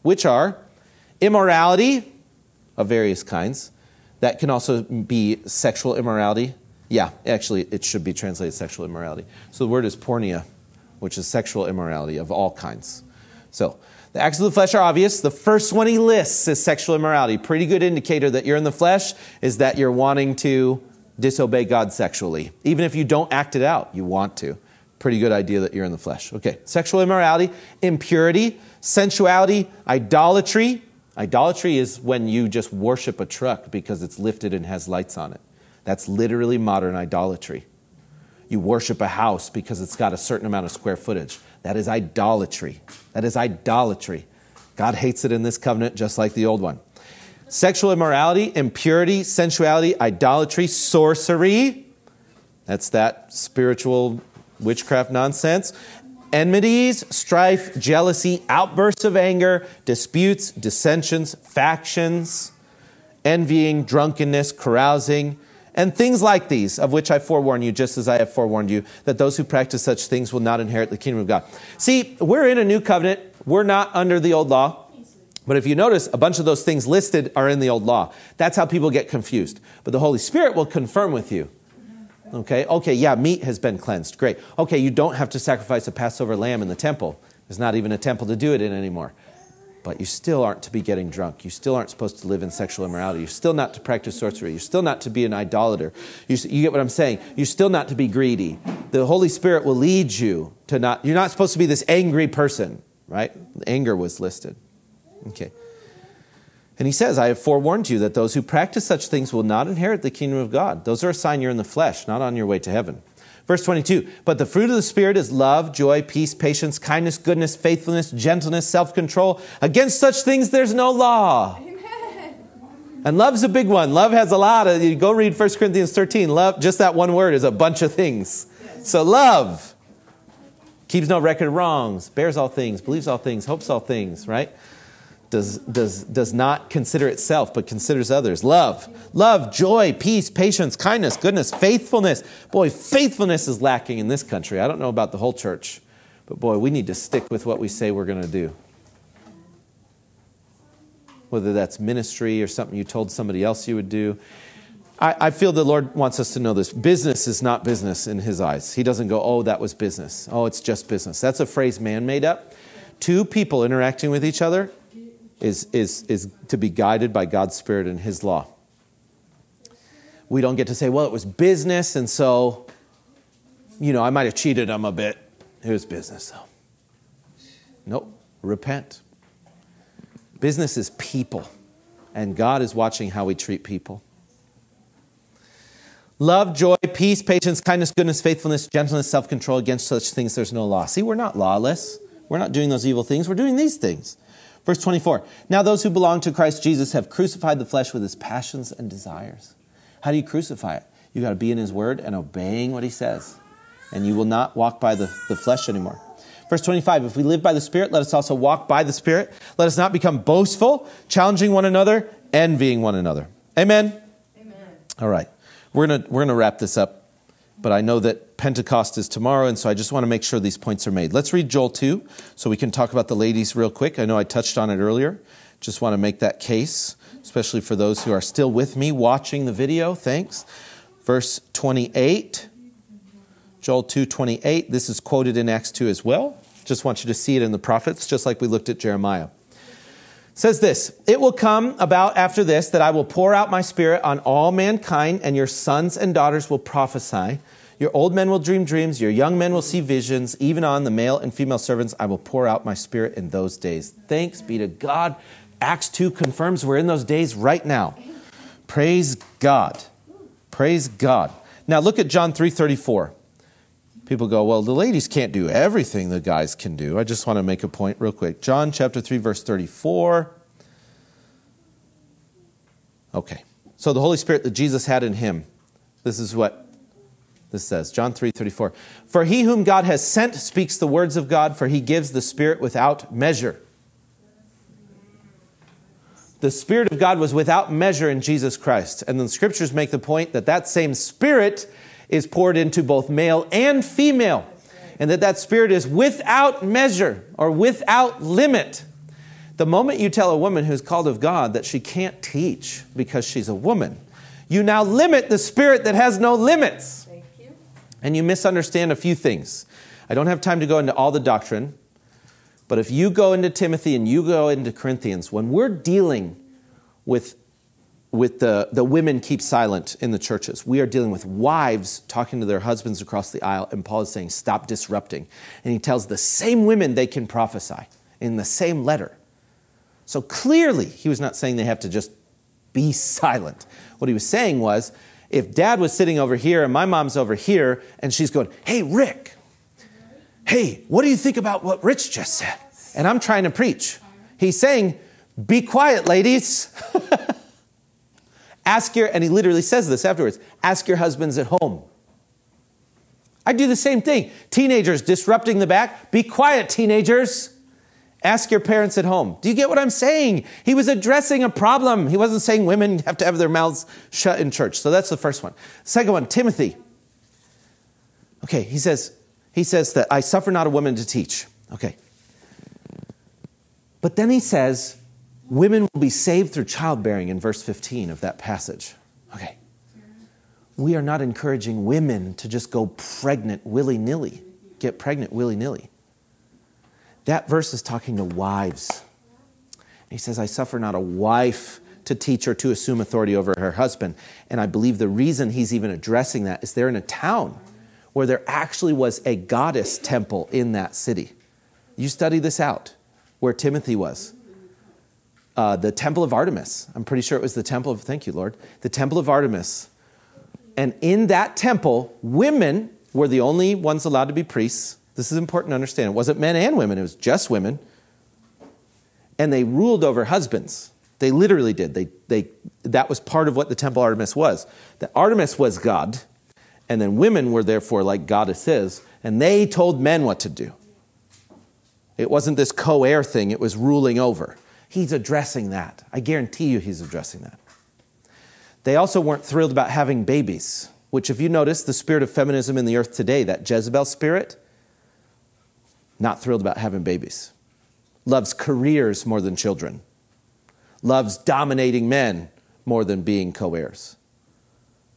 which are immorality of various kinds. That can also be sexual immorality. Yeah, actually, it should be translated sexual immorality. So the word is porneia, which is sexual immorality of all kinds. So the acts of the flesh are obvious. The first one he lists is sexual immorality. Pretty good indicator that you're in the flesh is that you're wanting to disobey God sexually. Even if you don't act it out, you want to. Pretty good idea that you're in the flesh. Okay, sexual immorality, impurity, sensuality, idolatry. Idolatry is when you just worship a truck because it's lifted and has lights on it. That's literally modern idolatry. You worship a house because it's got a certain amount of square footage. That is idolatry. That is idolatry. God hates it in this covenant just like the old one. Sexual immorality, impurity, sensuality, idolatry, sorcery. That's that spiritual witchcraft nonsense. Enmities, strife, jealousy, outbursts of anger, disputes, dissensions, factions, envying, drunkenness, carousing, and things like these, of which I forewarn you, just as I have forewarned you, that those who practice such things will not inherit the kingdom of God. See, we're in a new covenant. We're not under the old law. But if you notice, a bunch of those things listed are in the old law. That's how people get confused. But the Holy Spirit will confirm with you. Okay, okay, yeah, meat has been cleansed. Great. Okay, you don't have to sacrifice a Passover lamb in the temple. There's not even a temple to do it in anymore. But you still aren't to be getting drunk. You still aren't supposed to live in sexual immorality. You're still not to practice sorcery. You're still not to be an idolater. You, you get what I'm saying? You're still not to be greedy. The Holy Spirit will lead you to not... You're not supposed to be this angry person, right? Anger was listed. Okay. And he says, I have forewarned you that those who practice such things will not inherit the kingdom of God. Those are a sign you're in the flesh, not on your way to heaven. Verse twenty-two, but the fruit of the Spirit is love, joy, peace, patience, kindness, goodness, faithfulness, gentleness, self-control. Against such things there's no law. Amen. And love's a big one. Love has a lot of, you go read First Corinthians thirteen. Love, just that one word is a bunch of things. So love keeps no record of wrongs, bears all things, believes all things, hopes all things, right? Does, does, does not consider itself, but considers others. Love, love, joy, peace, patience, kindness, goodness, faithfulness. Boy, faithfulness is lacking in this country. I don't know about the whole church, but boy, we need to stick with what we say we're going to do. Whether that's ministry or something you told somebody else you would do. I, I feel the Lord wants us to know this. Business is not business in his eyes. He doesn't go, oh, that was business. Oh, it's just business. That's a phrase man made up. Two people interacting with each other Is, is, is to be guided by God's Spirit and his law. We don't get to say, well, it was business, and so, you know, I might have cheated them a bit. It was business, though. Nope. Repent. Business is people, and God is watching how we treat people. Love, joy, peace, patience, kindness, goodness, faithfulness, gentleness, self-control. Against such things there's no law. See, we're not lawless. We're not doing those evil things. We're doing these things. Verse twenty-four, now those who belong to Christ Jesus have crucified the flesh with his passions and desires. How do you crucify it? You've got to be in his word and obeying what he says. And you will not walk by the, the flesh anymore. Verse twenty-five, if we live by the Spirit, let us also walk by the Spirit. Let us not become boastful, challenging one another, envying one another. Amen? Amen. All right. We're going we're to wrap this up. But I know that Pentecost is tomorrow, and so I just want to make sure these points are made. Let's read Joel two so we can talk about the ladies real quick. I know I touched on it earlier. Just want to make that case, especially for those who are still with me watching the video. Thanks. Verse twenty-eight, Joel two twenty-eight. This is quoted in Acts two as well. Just want you to see it in the prophets, just like we looked at Jeremiah. Says this, it will come about after this that I will pour out my Spirit on all mankind, and your sons and daughters will prophesy. Your old men will dream dreams, your young men will see visions, even on the male and female servants I will pour out my Spirit in those days. Thanks be to God. Acts two confirms we're in those days right now. Praise God. Praise God. Now look at John three thirty-four. People go, well, the ladies can't do everything the guys can do. I just want to make a point real quick. John chapter three, verse thirty-four. Okay. So the Holy Spirit that Jesus had in him. This is what this says. John three thirty-four. For he whom God has sent speaks the words of God, for he gives the Spirit without measure. The Spirit of God was without measure in Jesus Christ. And then the Scriptures make the point that that same Spirit is poured into both male and female. And that that Spirit is without measure or without limit. The moment you tell a woman who's called of God that she can't teach because she's a woman, you now limit the Spirit that has no limits. Thank you. And you misunderstand a few things. I don't have time to go into all the doctrine. But if you go into Timothy and you go into Corinthians, when we're dealing with, with the, the women keep silent in the churches, we are dealing with wives talking to their husbands across the aisle, and Paul is saying, stop disrupting. And he tells the same women they can prophesy in the same letter. So clearly, he was not saying they have to just be silent. What he was saying was, if dad was sitting over here and my mom's over here, and she's going, hey, Rick, hey, what do you think about what Rich just said? And I'm trying to preach. He's saying, be quiet, ladies. Ask your, and he literally says this afterwards, ask your husbands at home. I do the same thing. Teenagers disrupting the back. Be quiet, teenagers. Ask your parents at home. Do you get what I'm saying? He was addressing a problem. He wasn't saying women have to have their mouths shut in church. So that's the first one. Second one, Timothy. Okay, he says, He says that I suffer not a woman to teach. Okay. But then he says, women will be saved through childbearing in verse fifteen of that passage. Okay. We are not encouraging women to just go pregnant willy-nilly, get pregnant willy-nilly. That verse is talking to wives. He says, I suffer not a wife to teach or to assume authority over her husband. And I believe the reason he's even addressing that is they're in a town where there actually was a goddess temple in that city. You study this out, where Timothy was. Uh, the Temple of Artemis. I'm pretty sure it was the Temple of, thank you, Lord. The Temple of Artemis. And in that temple, women were the only ones allowed to be priests. This is important to understand. It wasn't men and women. It was just women. And they ruled over husbands. They literally did. They, they, that was part of what the Temple of Artemis was. The Artemis was God. And then women were therefore like goddesses, and they told men what to do. It wasn't this co-heir thing. It was ruling over. He's addressing that. I guarantee you he's addressing that. They also weren't thrilled about having babies, which if you notice, the spirit of feminism in the earth today, that Jezebel spirit, not thrilled about having babies. Loves careers more than children. Loves dominating men more than being co-heirs.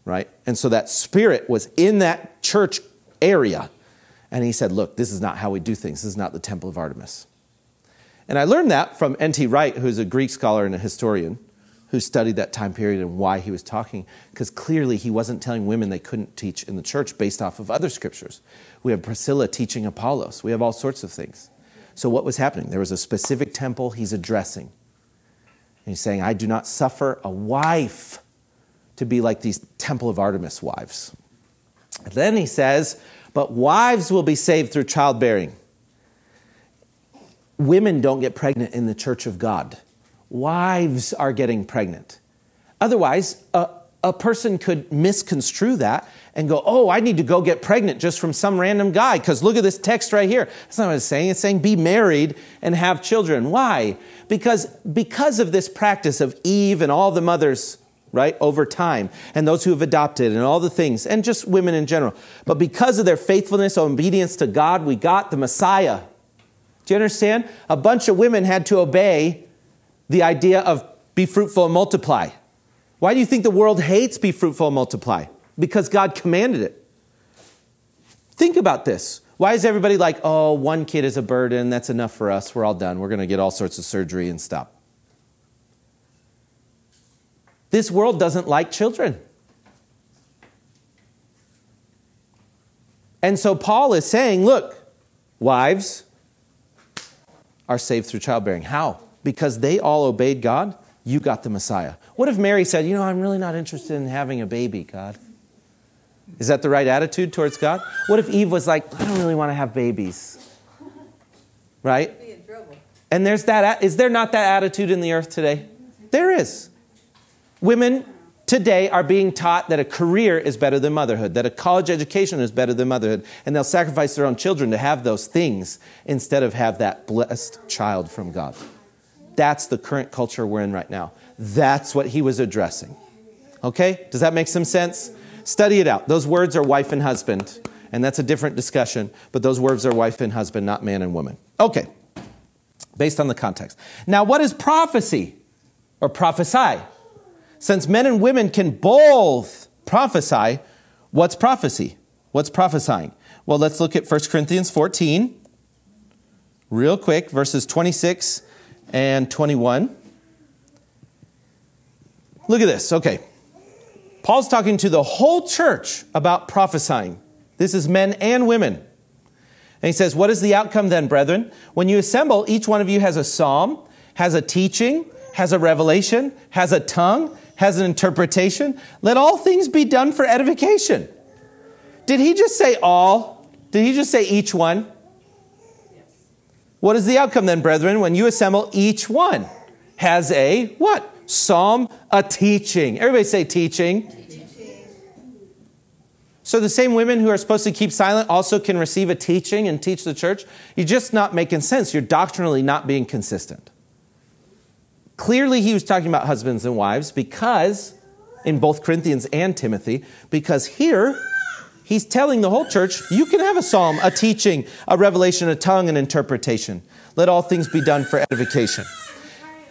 Right? And so that spirit was in that church area. And he said, look, this is not how we do things. This is not the Temple of Artemis. And I learned that from N T Wright, who's a Greek scholar and a historian, who studied that time period and why he was talking. Because clearly he wasn't telling women they couldn't teach in the church based off of other scriptures. We have Priscilla teaching Apollos. We have all sorts of things. So what was happening? There was a specific temple he's addressing. And he's saying, I do not suffer a wife to be like these Temple of Artemis wives. And then he says, but wives will be saved through childbearing. Women don't get pregnant in the church of God. Wives are getting pregnant. Otherwise, a, a person could misconstrue that and go, oh, I need to go get pregnant just from some random guy because look at this text right here. That's not what it's saying. It's saying be married and have children. Why? Because, because of this practice of Eve and all the mothers, right, over time, and those who have adopted and all the things, and just women in general. But because of their faithfulness, obedience to God, we got the Messiah. Do you understand? A bunch of women had to obey the idea of be fruitful and multiply. Why do you think the world hates be fruitful and multiply? Because God commanded it. Think about this. Why is everybody like, oh, one kid is a burden. That's enough for us. We're all done. We're going to get all sorts of surgery and stop. This world doesn't like children. And so Paul is saying, look, wives are saved through childbearing. How? Because they all obeyed God, you got the Messiah. What if Mary said, you know, I'm really not interested in having a baby, God? Is that the right attitude towards God? What if Eve was like, I don't really want to have babies? Right? Be in trouble. And there's that, is there not that attitude in the earth today? There is. Women today are being taught that a career is better than motherhood, that a college education is better than motherhood, and they'll sacrifice their own children to have those things instead of have that blessed child from God. That's the current culture we're in right now. That's what he was addressing. Okay? Does that make some sense? Study it out. Those words are wife and husband, and that's a different discussion, but those words are wife and husband, not man and woman. Okay. Based on the context. Now, what is prophecy or prophesy? Since men and women can both prophesy, what's prophecy? What's prophesying? Well, let's look at First Corinthians fourteen, real quick, verses twenty-six and twenty-one. Look at this. Okay. Paul's talking to the whole church about prophesying. This is men and women. And he says, what is the outcome then, brethren? When you assemble, each one of you has a psalm, has a teaching, has a revelation, has a tongue, has an interpretation. Let all things be done for edification. Did he just say all? Did he just say each one? Yes. What is the outcome then, brethren? When you assemble, each one has a what? Psalm, a teaching. Everybody say teaching. Teaching. So the same women who are supposed to keep silent also can receive a teaching and teach the church. You're just not making sense. You're doctrinally not being consistent. Clearly, he was talking about husbands and wives because, in both Corinthians and Timothy, because here he's telling the whole church, you can have a psalm, a teaching, a revelation, a tongue, an interpretation. Let all things be done for edification.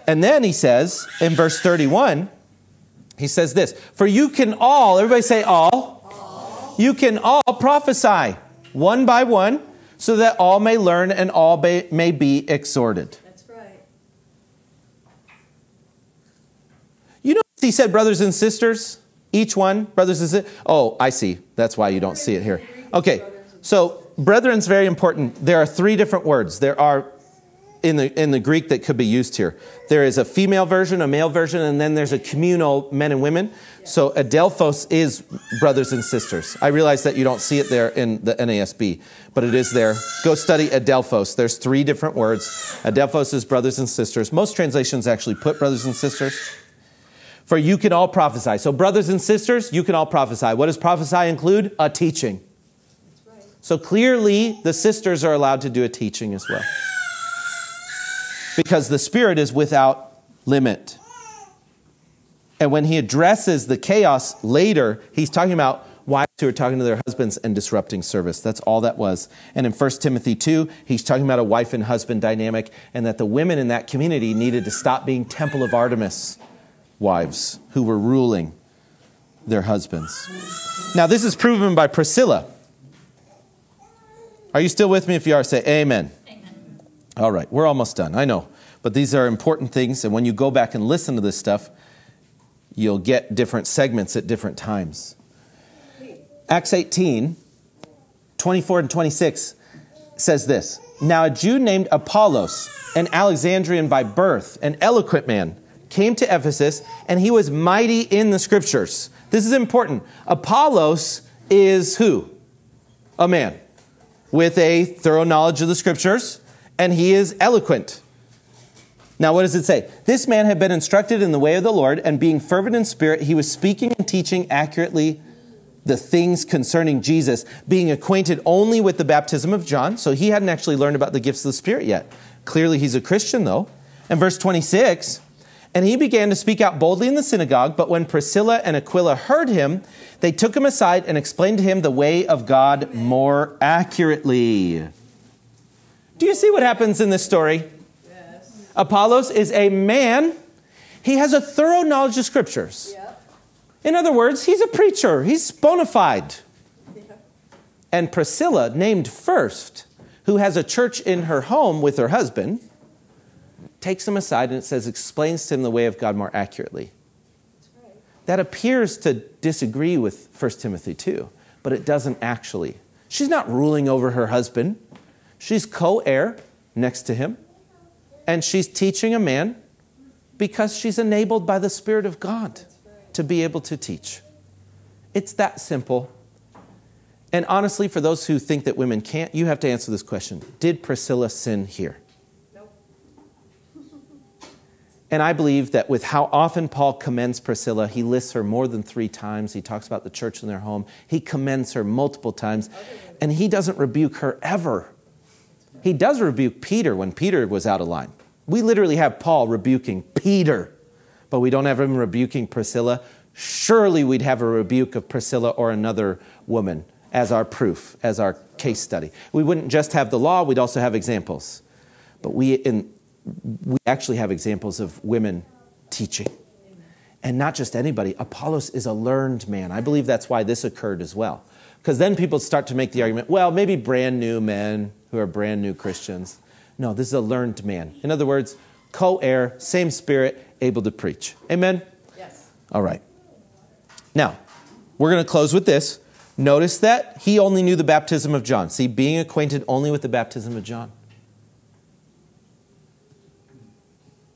And then he says, in verse thirty-one, he says this, for you can all, everybody say all, all. You can all prophesy one by one so that all may learn and all may be exhorted. He said, brothers and sisters, each one, brothers and sisters. Oh, I see. That's why you don't see it here. Okay, so brethren's very important. There are three different words. There are, in the, in the Greek, that could be used here. There is a female version, a male version, and then there's a communal men and women. So adelphos is brothers and sisters. I realize that you don't see it there in the N A S B, but it is there. Go study adelphos. There's three different words. Adelphos is brothers and sisters. Most translations actually put brothers and sisters. For you can all prophesy. So brothers and sisters, you can all prophesy. What does prophesy include? A teaching. That's right. So clearly the sisters are allowed to do a teaching as well. Because the Spirit is without limit. And when he addresses the chaos later, he's talking about wives who are talking to their husbands and disrupting service. That's all that was. And in First Timothy two, he's talking about a wife and husband dynamic and that the women in that community needed to stop being Temple of Artemis wives who were ruling their husbands. Now, this is proven by Priscilla. Are you still with me? If you are, say amen. Amen. All right, we're almost done, I know. But these are important things, and when you go back and listen to this stuff, you'll get different segments at different times. Acts eighteen, twenty-four and twenty-six says this, now a Jew named Apollos, an Alexandrian by birth, an eloquent man, came to Ephesus, and he was mighty in the Scriptures. This is important. Apollos is who? A man with a thorough knowledge of the Scriptures, and he is eloquent. Now, what does it say? This man had been instructed in the way of the Lord, and being fervent in spirit, he was speaking and teaching accurately the things concerning Jesus, being acquainted only with the baptism of John. So he hadn't actually learned about the gifts of the Spirit yet. Clearly, he's a Christian, though. And verse twenty-six, and he began to speak out boldly in the synagogue, but when Priscilla and Aquila heard him, they took him aside and explained to him the way of God more accurately. Do you see what happens in this story? Yes. Apollos is a man. He has a thorough knowledge of Scriptures. Yep. In other words, he's a preacher. He's bona fide. Yep. And Priscilla, named first, who has a church in her home with her husband, takes him aside, and it says, explains to him the way of God more accurately. That's right. That appears to disagree with First Timothy two, but it doesn't actually. She's not ruling over her husband. She's co-heir next to him, and she's teaching a man because she's enabled by the Spirit of God right. to be able to teach. It's that simple. And honestly, for those who think that women can't, you have to answer this question. Did Priscilla sin here? And I believe that with how often Paul commends Priscilla, he lists her more than three times. He talks about the church in their home. He commends her multiple times. And he doesn't rebuke her ever. He does rebuke Peter when Peter was out of line. We literally have Paul rebuking Peter, but we don't have him rebuking Priscilla. Surely we'd have a rebuke of Priscilla or another woman as our proof, as our case study. We wouldn't just have the law, we'd also have examples. But we in we actually have examples of women teaching. And not just anybody. Apollos is a learned man. I believe that's why this occurred as well. Because then people start to make the argument, well, maybe brand new men who are brand new Christians. No, this is a learned man. In other words, co-heir, same spirit, able to preach. Amen? Yes. All right. Now, we're going to close with this. Notice that he only knew the baptism of John. See, being acquainted only with the baptism of John.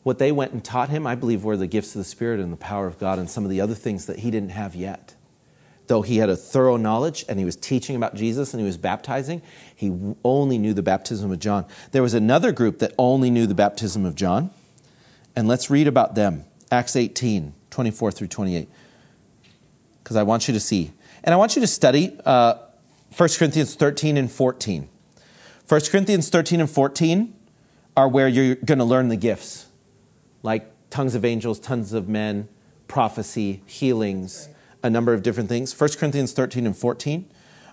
What they went and taught him, I believe, were the gifts of the Spirit and the power of God and some of the other things that he didn't have yet. Though he had a thorough knowledge and he was teaching about Jesus and he was baptizing, he only knew the baptism of John. There was another group that only knew the baptism of John. And let's read about them. Acts eighteen, twenty-four through twenty-eight. Because I want you to see. And I want you to study uh, First Corinthians thirteen and fourteen. First Corinthians thirteen and fourteen are where you're going to learn the gifts. Like tongues of angels, tongues of men, prophecy, healings, a number of different things. First Corinthians thirteen and fourteen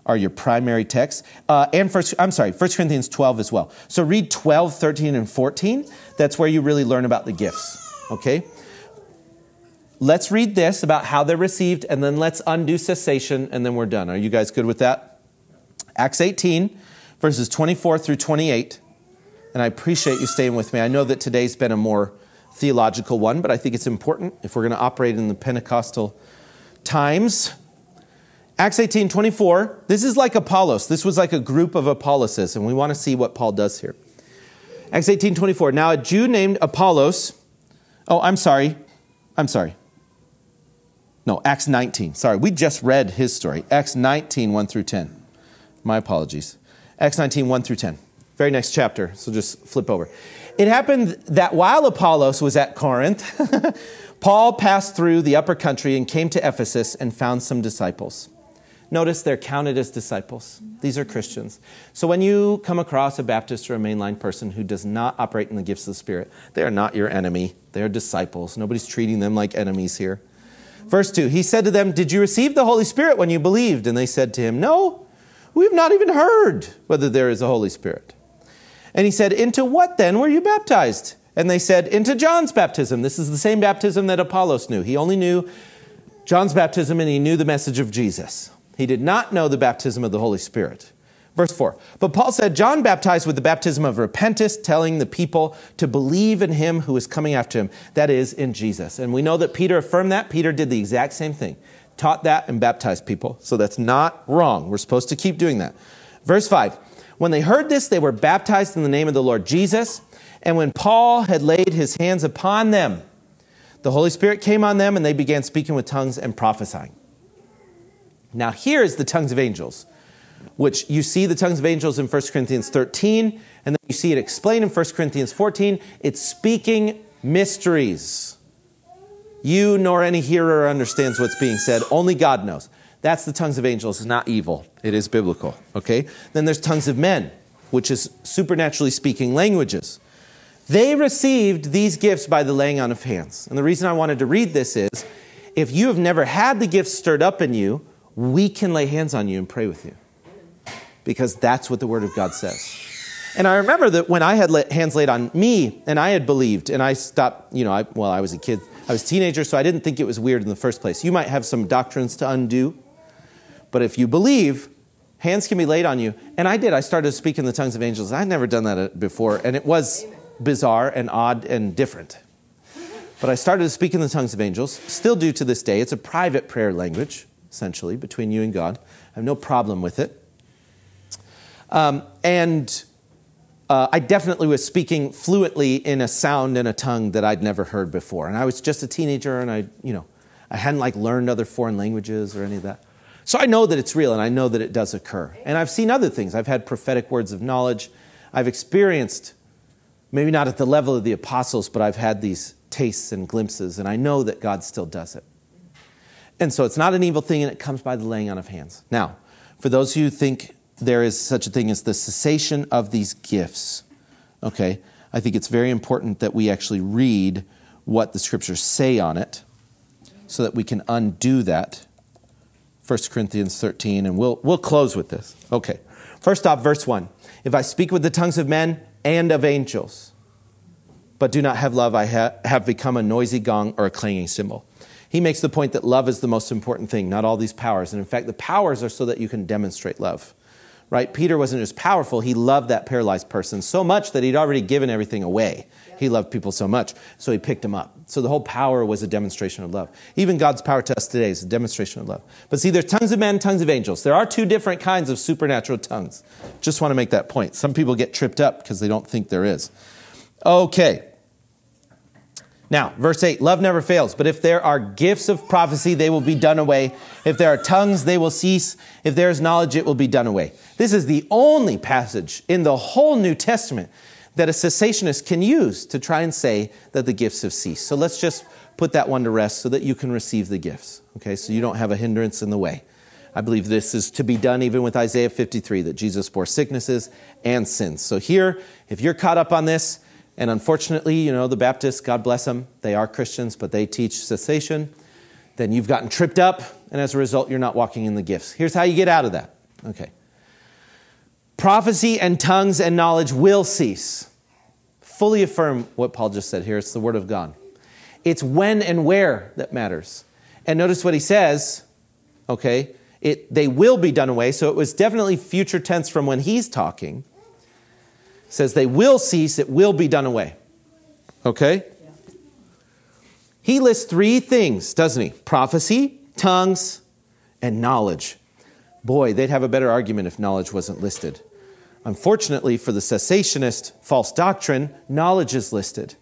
are your primary texts. Uh, and first, I'm sorry, First Corinthians twelve as well. So read twelve, thirteen, and fourteen. That's where you really learn about the gifts, okay? Let's read this about how they're received, and then let's undo cessation, and then we're done. Are you guys good with that? Acts eighteen, verses twenty-four through twenty-eight. And I appreciate you staying with me. I know that today's been a more theological one, but I think it's important if we're going to operate in the Pentecostal times. Acts eighteen, twenty-four, this is like Apollos. This was like a group of Apolloses, and we want to see what Paul does here. Acts eighteen, twenty-four, now a Jew named Apollos, oh, I'm sorry, I'm sorry. No, Acts nineteen, sorry, we just read his story. Acts nineteen, one through ten, my apologies. Acts nineteen, one through ten, very next chapter, so just flip over. It happened that while Apollos was at Corinth, Paul passed through the upper country and came to Ephesus and found some disciples. Notice they're counted as disciples. These are Christians. So when you come across a Baptist or a mainline person who does not operate in the gifts of the Spirit, they are not your enemy. They are disciples. Nobody's treating them like enemies here. Verse two, he said to them, did you receive the Holy Spirit when you believed? And they said to him, no, we have not even heard whether there is a Holy Spirit. And he said, into what then were you baptized? And they said, into John's baptism. This is the same baptism that Apollos knew. He only knew John's baptism and he knew the message of Jesus. He did not know the baptism of the Holy Spirit. Verse four, but Paul said, John baptized with the baptism of repentance, telling the people to believe in him who is coming after him, that is, in Jesus. And we know that Peter affirmed that. Peter did the exact same thing, taught that and baptized people. So that's not wrong. We're supposed to keep doing that. Verse five, when they heard this, they were baptized in the name of the Lord Jesus. And when Paul had laid his hands upon them, the Holy Spirit came on them and they began speaking with tongues and prophesying. Now here is the tongues of angels, which you see the tongues of angels in First Corinthians thirteen, and then you see it explained in First Corinthians fourteen. It's speaking mysteries. You nor any hearer understands what's being said. Only God knows. That's the tongues of angels. It's not evil. It is biblical, okay? Then there's tongues of men, which is supernaturally speaking languages. They received these gifts by the laying on of hands. And the reason I wanted to read this is, if you have never had the gifts stirred up in you, we can lay hands on you and pray with you. Because that's what the Word of God says. And I remember that when I had hands laid on me, and I had believed, and I stopped, you know, I, well, I was a kid, I was a teenager, so I didn't think it was weird in the first place. You might have some doctrines to undo. But if you believe, hands can be laid on you. And I did. I started to speak in the tongues of angels. I'd never done that before. And it was bizarre and odd and different. But I started to speak in the tongues of angels. Still do to this day. It's a private prayer language, essentially, between you and God. I have no problem with it. Um, and uh, I definitely was speaking fluently in a sound and a tongue that I'd never heard before. And I was just a teenager, and I, you know, I hadn't like learned other foreign languages or any of that. So I know that it's real, and I know that it does occur. And I've seen other things. I've had prophetic words of knowledge. I've experienced, maybe not at the level of the apostles, but I've had these tastes and glimpses, and I know that God still does it. And so it's not an evil thing, and it comes by the laying on of hands. Now, for those who think there is such a thing as the cessation of these gifts, okay, I think it's very important that we actually read what the scriptures say on it so that we can undo that. First Corinthians thirteen, and we'll, we'll close with this. Okay, first off, verse one. If I speak with the tongues of men and of angels, but do not have love, I ha- have become a noisy gong or a clanging cymbal. He makes the point that love is the most important thing, not all these powers. And in fact, the powers are so that you can demonstrate love, right? Peter wasn't just powerful. He loved that paralyzed person so much that he'd already given everything away. He loved people so much, so he picked them up. So the whole power was a demonstration of love. Even God's power to us today is a demonstration of love. But see, there's tongues of men, tongues of angels. There are two different kinds of supernatural tongues. Just want to make that point. Some people get tripped up because they don't think there is. Okay. Now, verse eight, love never fails, but if there are gifts of prophecy, they will be done away. If there are tongues, they will cease. If there is knowledge, it will be done away. This is the only passage in the whole New Testament that a cessationist can use to try and say that the gifts have ceased. So let's just put that one to rest so that you can receive the gifts, okay? So you don't have a hindrance in the way. I believe this is to be done even with Isaiah fifty-three, that Jesus bore sicknesses and sins. So here, if you're caught up on this, and unfortunately, you know, the Baptists, God bless them, they are Christians, but they teach cessation, then you've gotten tripped up, and as a result, you're not walking in the gifts. Here's how you get out of that. Okay. Prophecy and tongues and knowledge will cease. Fully affirm what Paul just said here. It's the word of God. It's when and where that matters. And notice what he says, okay, it, they will be done away, so it was definitely future tense from when he's talking. Says they will cease, it will be done away. Okay? Yeah. He lists three things, doesn't he? Prophecy, tongues, and knowledge. Boy, they'd have a better argument if knowledge wasn't listed. Unfortunately, for the cessationist false doctrine, knowledge is listed.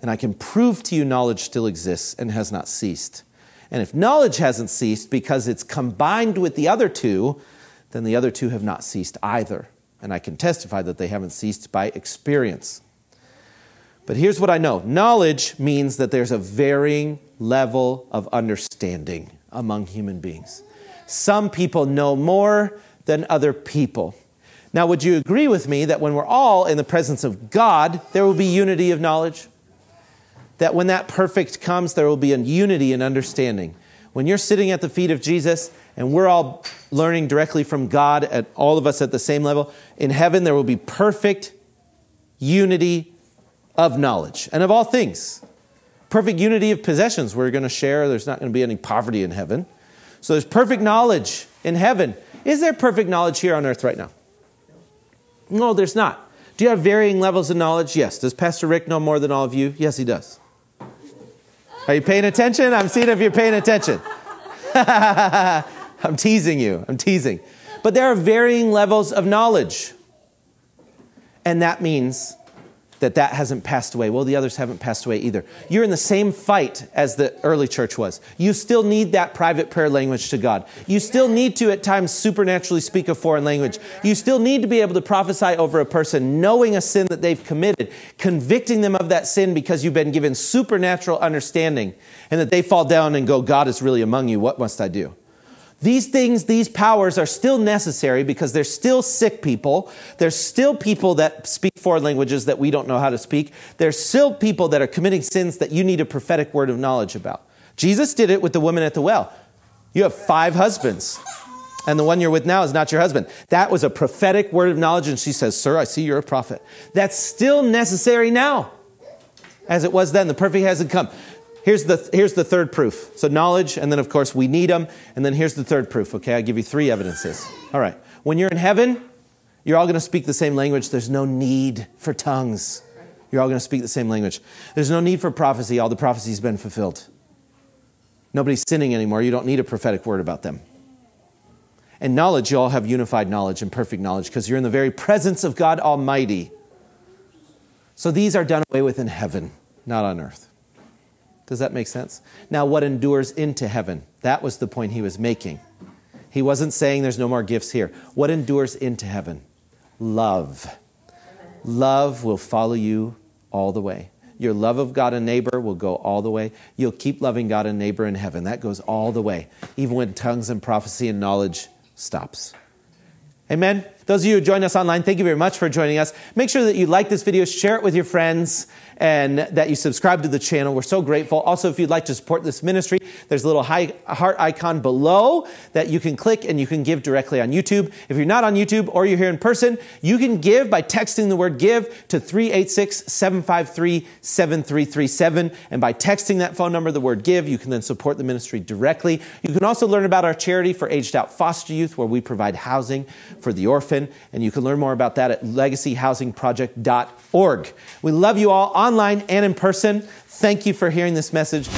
And I can prove to you knowledge still exists and has not ceased. And if knowledge hasn't ceased because it's combined with the other two, then the other two have not ceased either. And I can testify that they haven't ceased by experience. But here's what I know. Knowledge means that there's a varying level of understanding among human beings. Some people know more than other people. Now, would you agree with me that when we're all in the presence of God, there will be unity of knowledge? That when that perfect comes, there will be a unity in understanding. When you're sitting at the feet of Jesus, and we're all learning directly from God, at all of us at the same level, in heaven there will be perfect unity of knowledge and of all things. Perfect unity of possessions. We're going to share. There's not going to be any poverty in heaven. So there's perfect knowledge in heaven. Is there perfect knowledge here on earth right now? No, there's not. Do you have varying levels of knowledge? Yes. Does Pastor Rick know more than all of you? Yes, he does. Are you paying attention? I'm seeing if you're paying attention. I'm teasing you. I'm teasing. But there are varying levels of knowledge. And that means that that hasn't passed away. Well, the others haven't passed away either. You're in the same fight as the early church was. You still need that private prayer language to God. You still need to, at times, supernaturally speak a foreign language. You still need to be able to prophesy over a person, knowing a sin that they've committed, convicting them of that sin because you've been given supernatural understanding, and that they fall down and go, God is really among you. What must I do? These things, these powers are still necessary because there's still sick people. There's still people that speak foreign languages that we don't know how to speak. There's still people that are committing sins that you need a prophetic word of knowledge about. Jesus did it with the woman at the well. You have five husbands, and the one you're with now is not your husband. That was a prophetic word of knowledge, and she says, sir, I see you're a prophet. That's still necessary now, as it was then. The perfect hasn't come. Here's the, here's the third proof. So knowledge, and then, of course, we need them. And then here's the third proof, okay? I'll give you three evidences. All right. When you're in heaven, you're all going to speak the same language. There's no need for tongues. You're all going to speak the same language. There's no need for prophecy. All the prophecy's been fulfilled. Nobody's sinning anymore. You don't need a prophetic word about them. And knowledge, you all have unified knowledge and perfect knowledge because you're in the very presence of God Almighty. So these are done away with in heaven, not on earth. Does that make sense? Now, what endures into heaven? That was the point he was making. He wasn't saying there's no more gifts here. What endures into heaven? Love. Love will follow you all the way. Your love of God and neighbor will go all the way. You'll keep loving God and neighbor in heaven. That goes all the way, even when tongues and prophecy and knowledge stops. Amen. Those of you who join us online, thank you very much for joining us. Make sure that you like this video, share it with your friends, and that you subscribe to the channel. We're so grateful. Also, if you'd like to support this ministry, there's a little heart icon below that you can click and you can give directly on YouTube. If you're not on YouTube or you're here in person, you can give by texting the word give to three eight six, seven five three, seven three three seven. And by texting that phone number, the word give, you can then support the ministry directly. You can also learn about our charity for aged out foster youth, where we provide housing for the orphan. And you can learn more about that at legacy housing project dot org. We love you all online and in person. Thank you for hearing this message.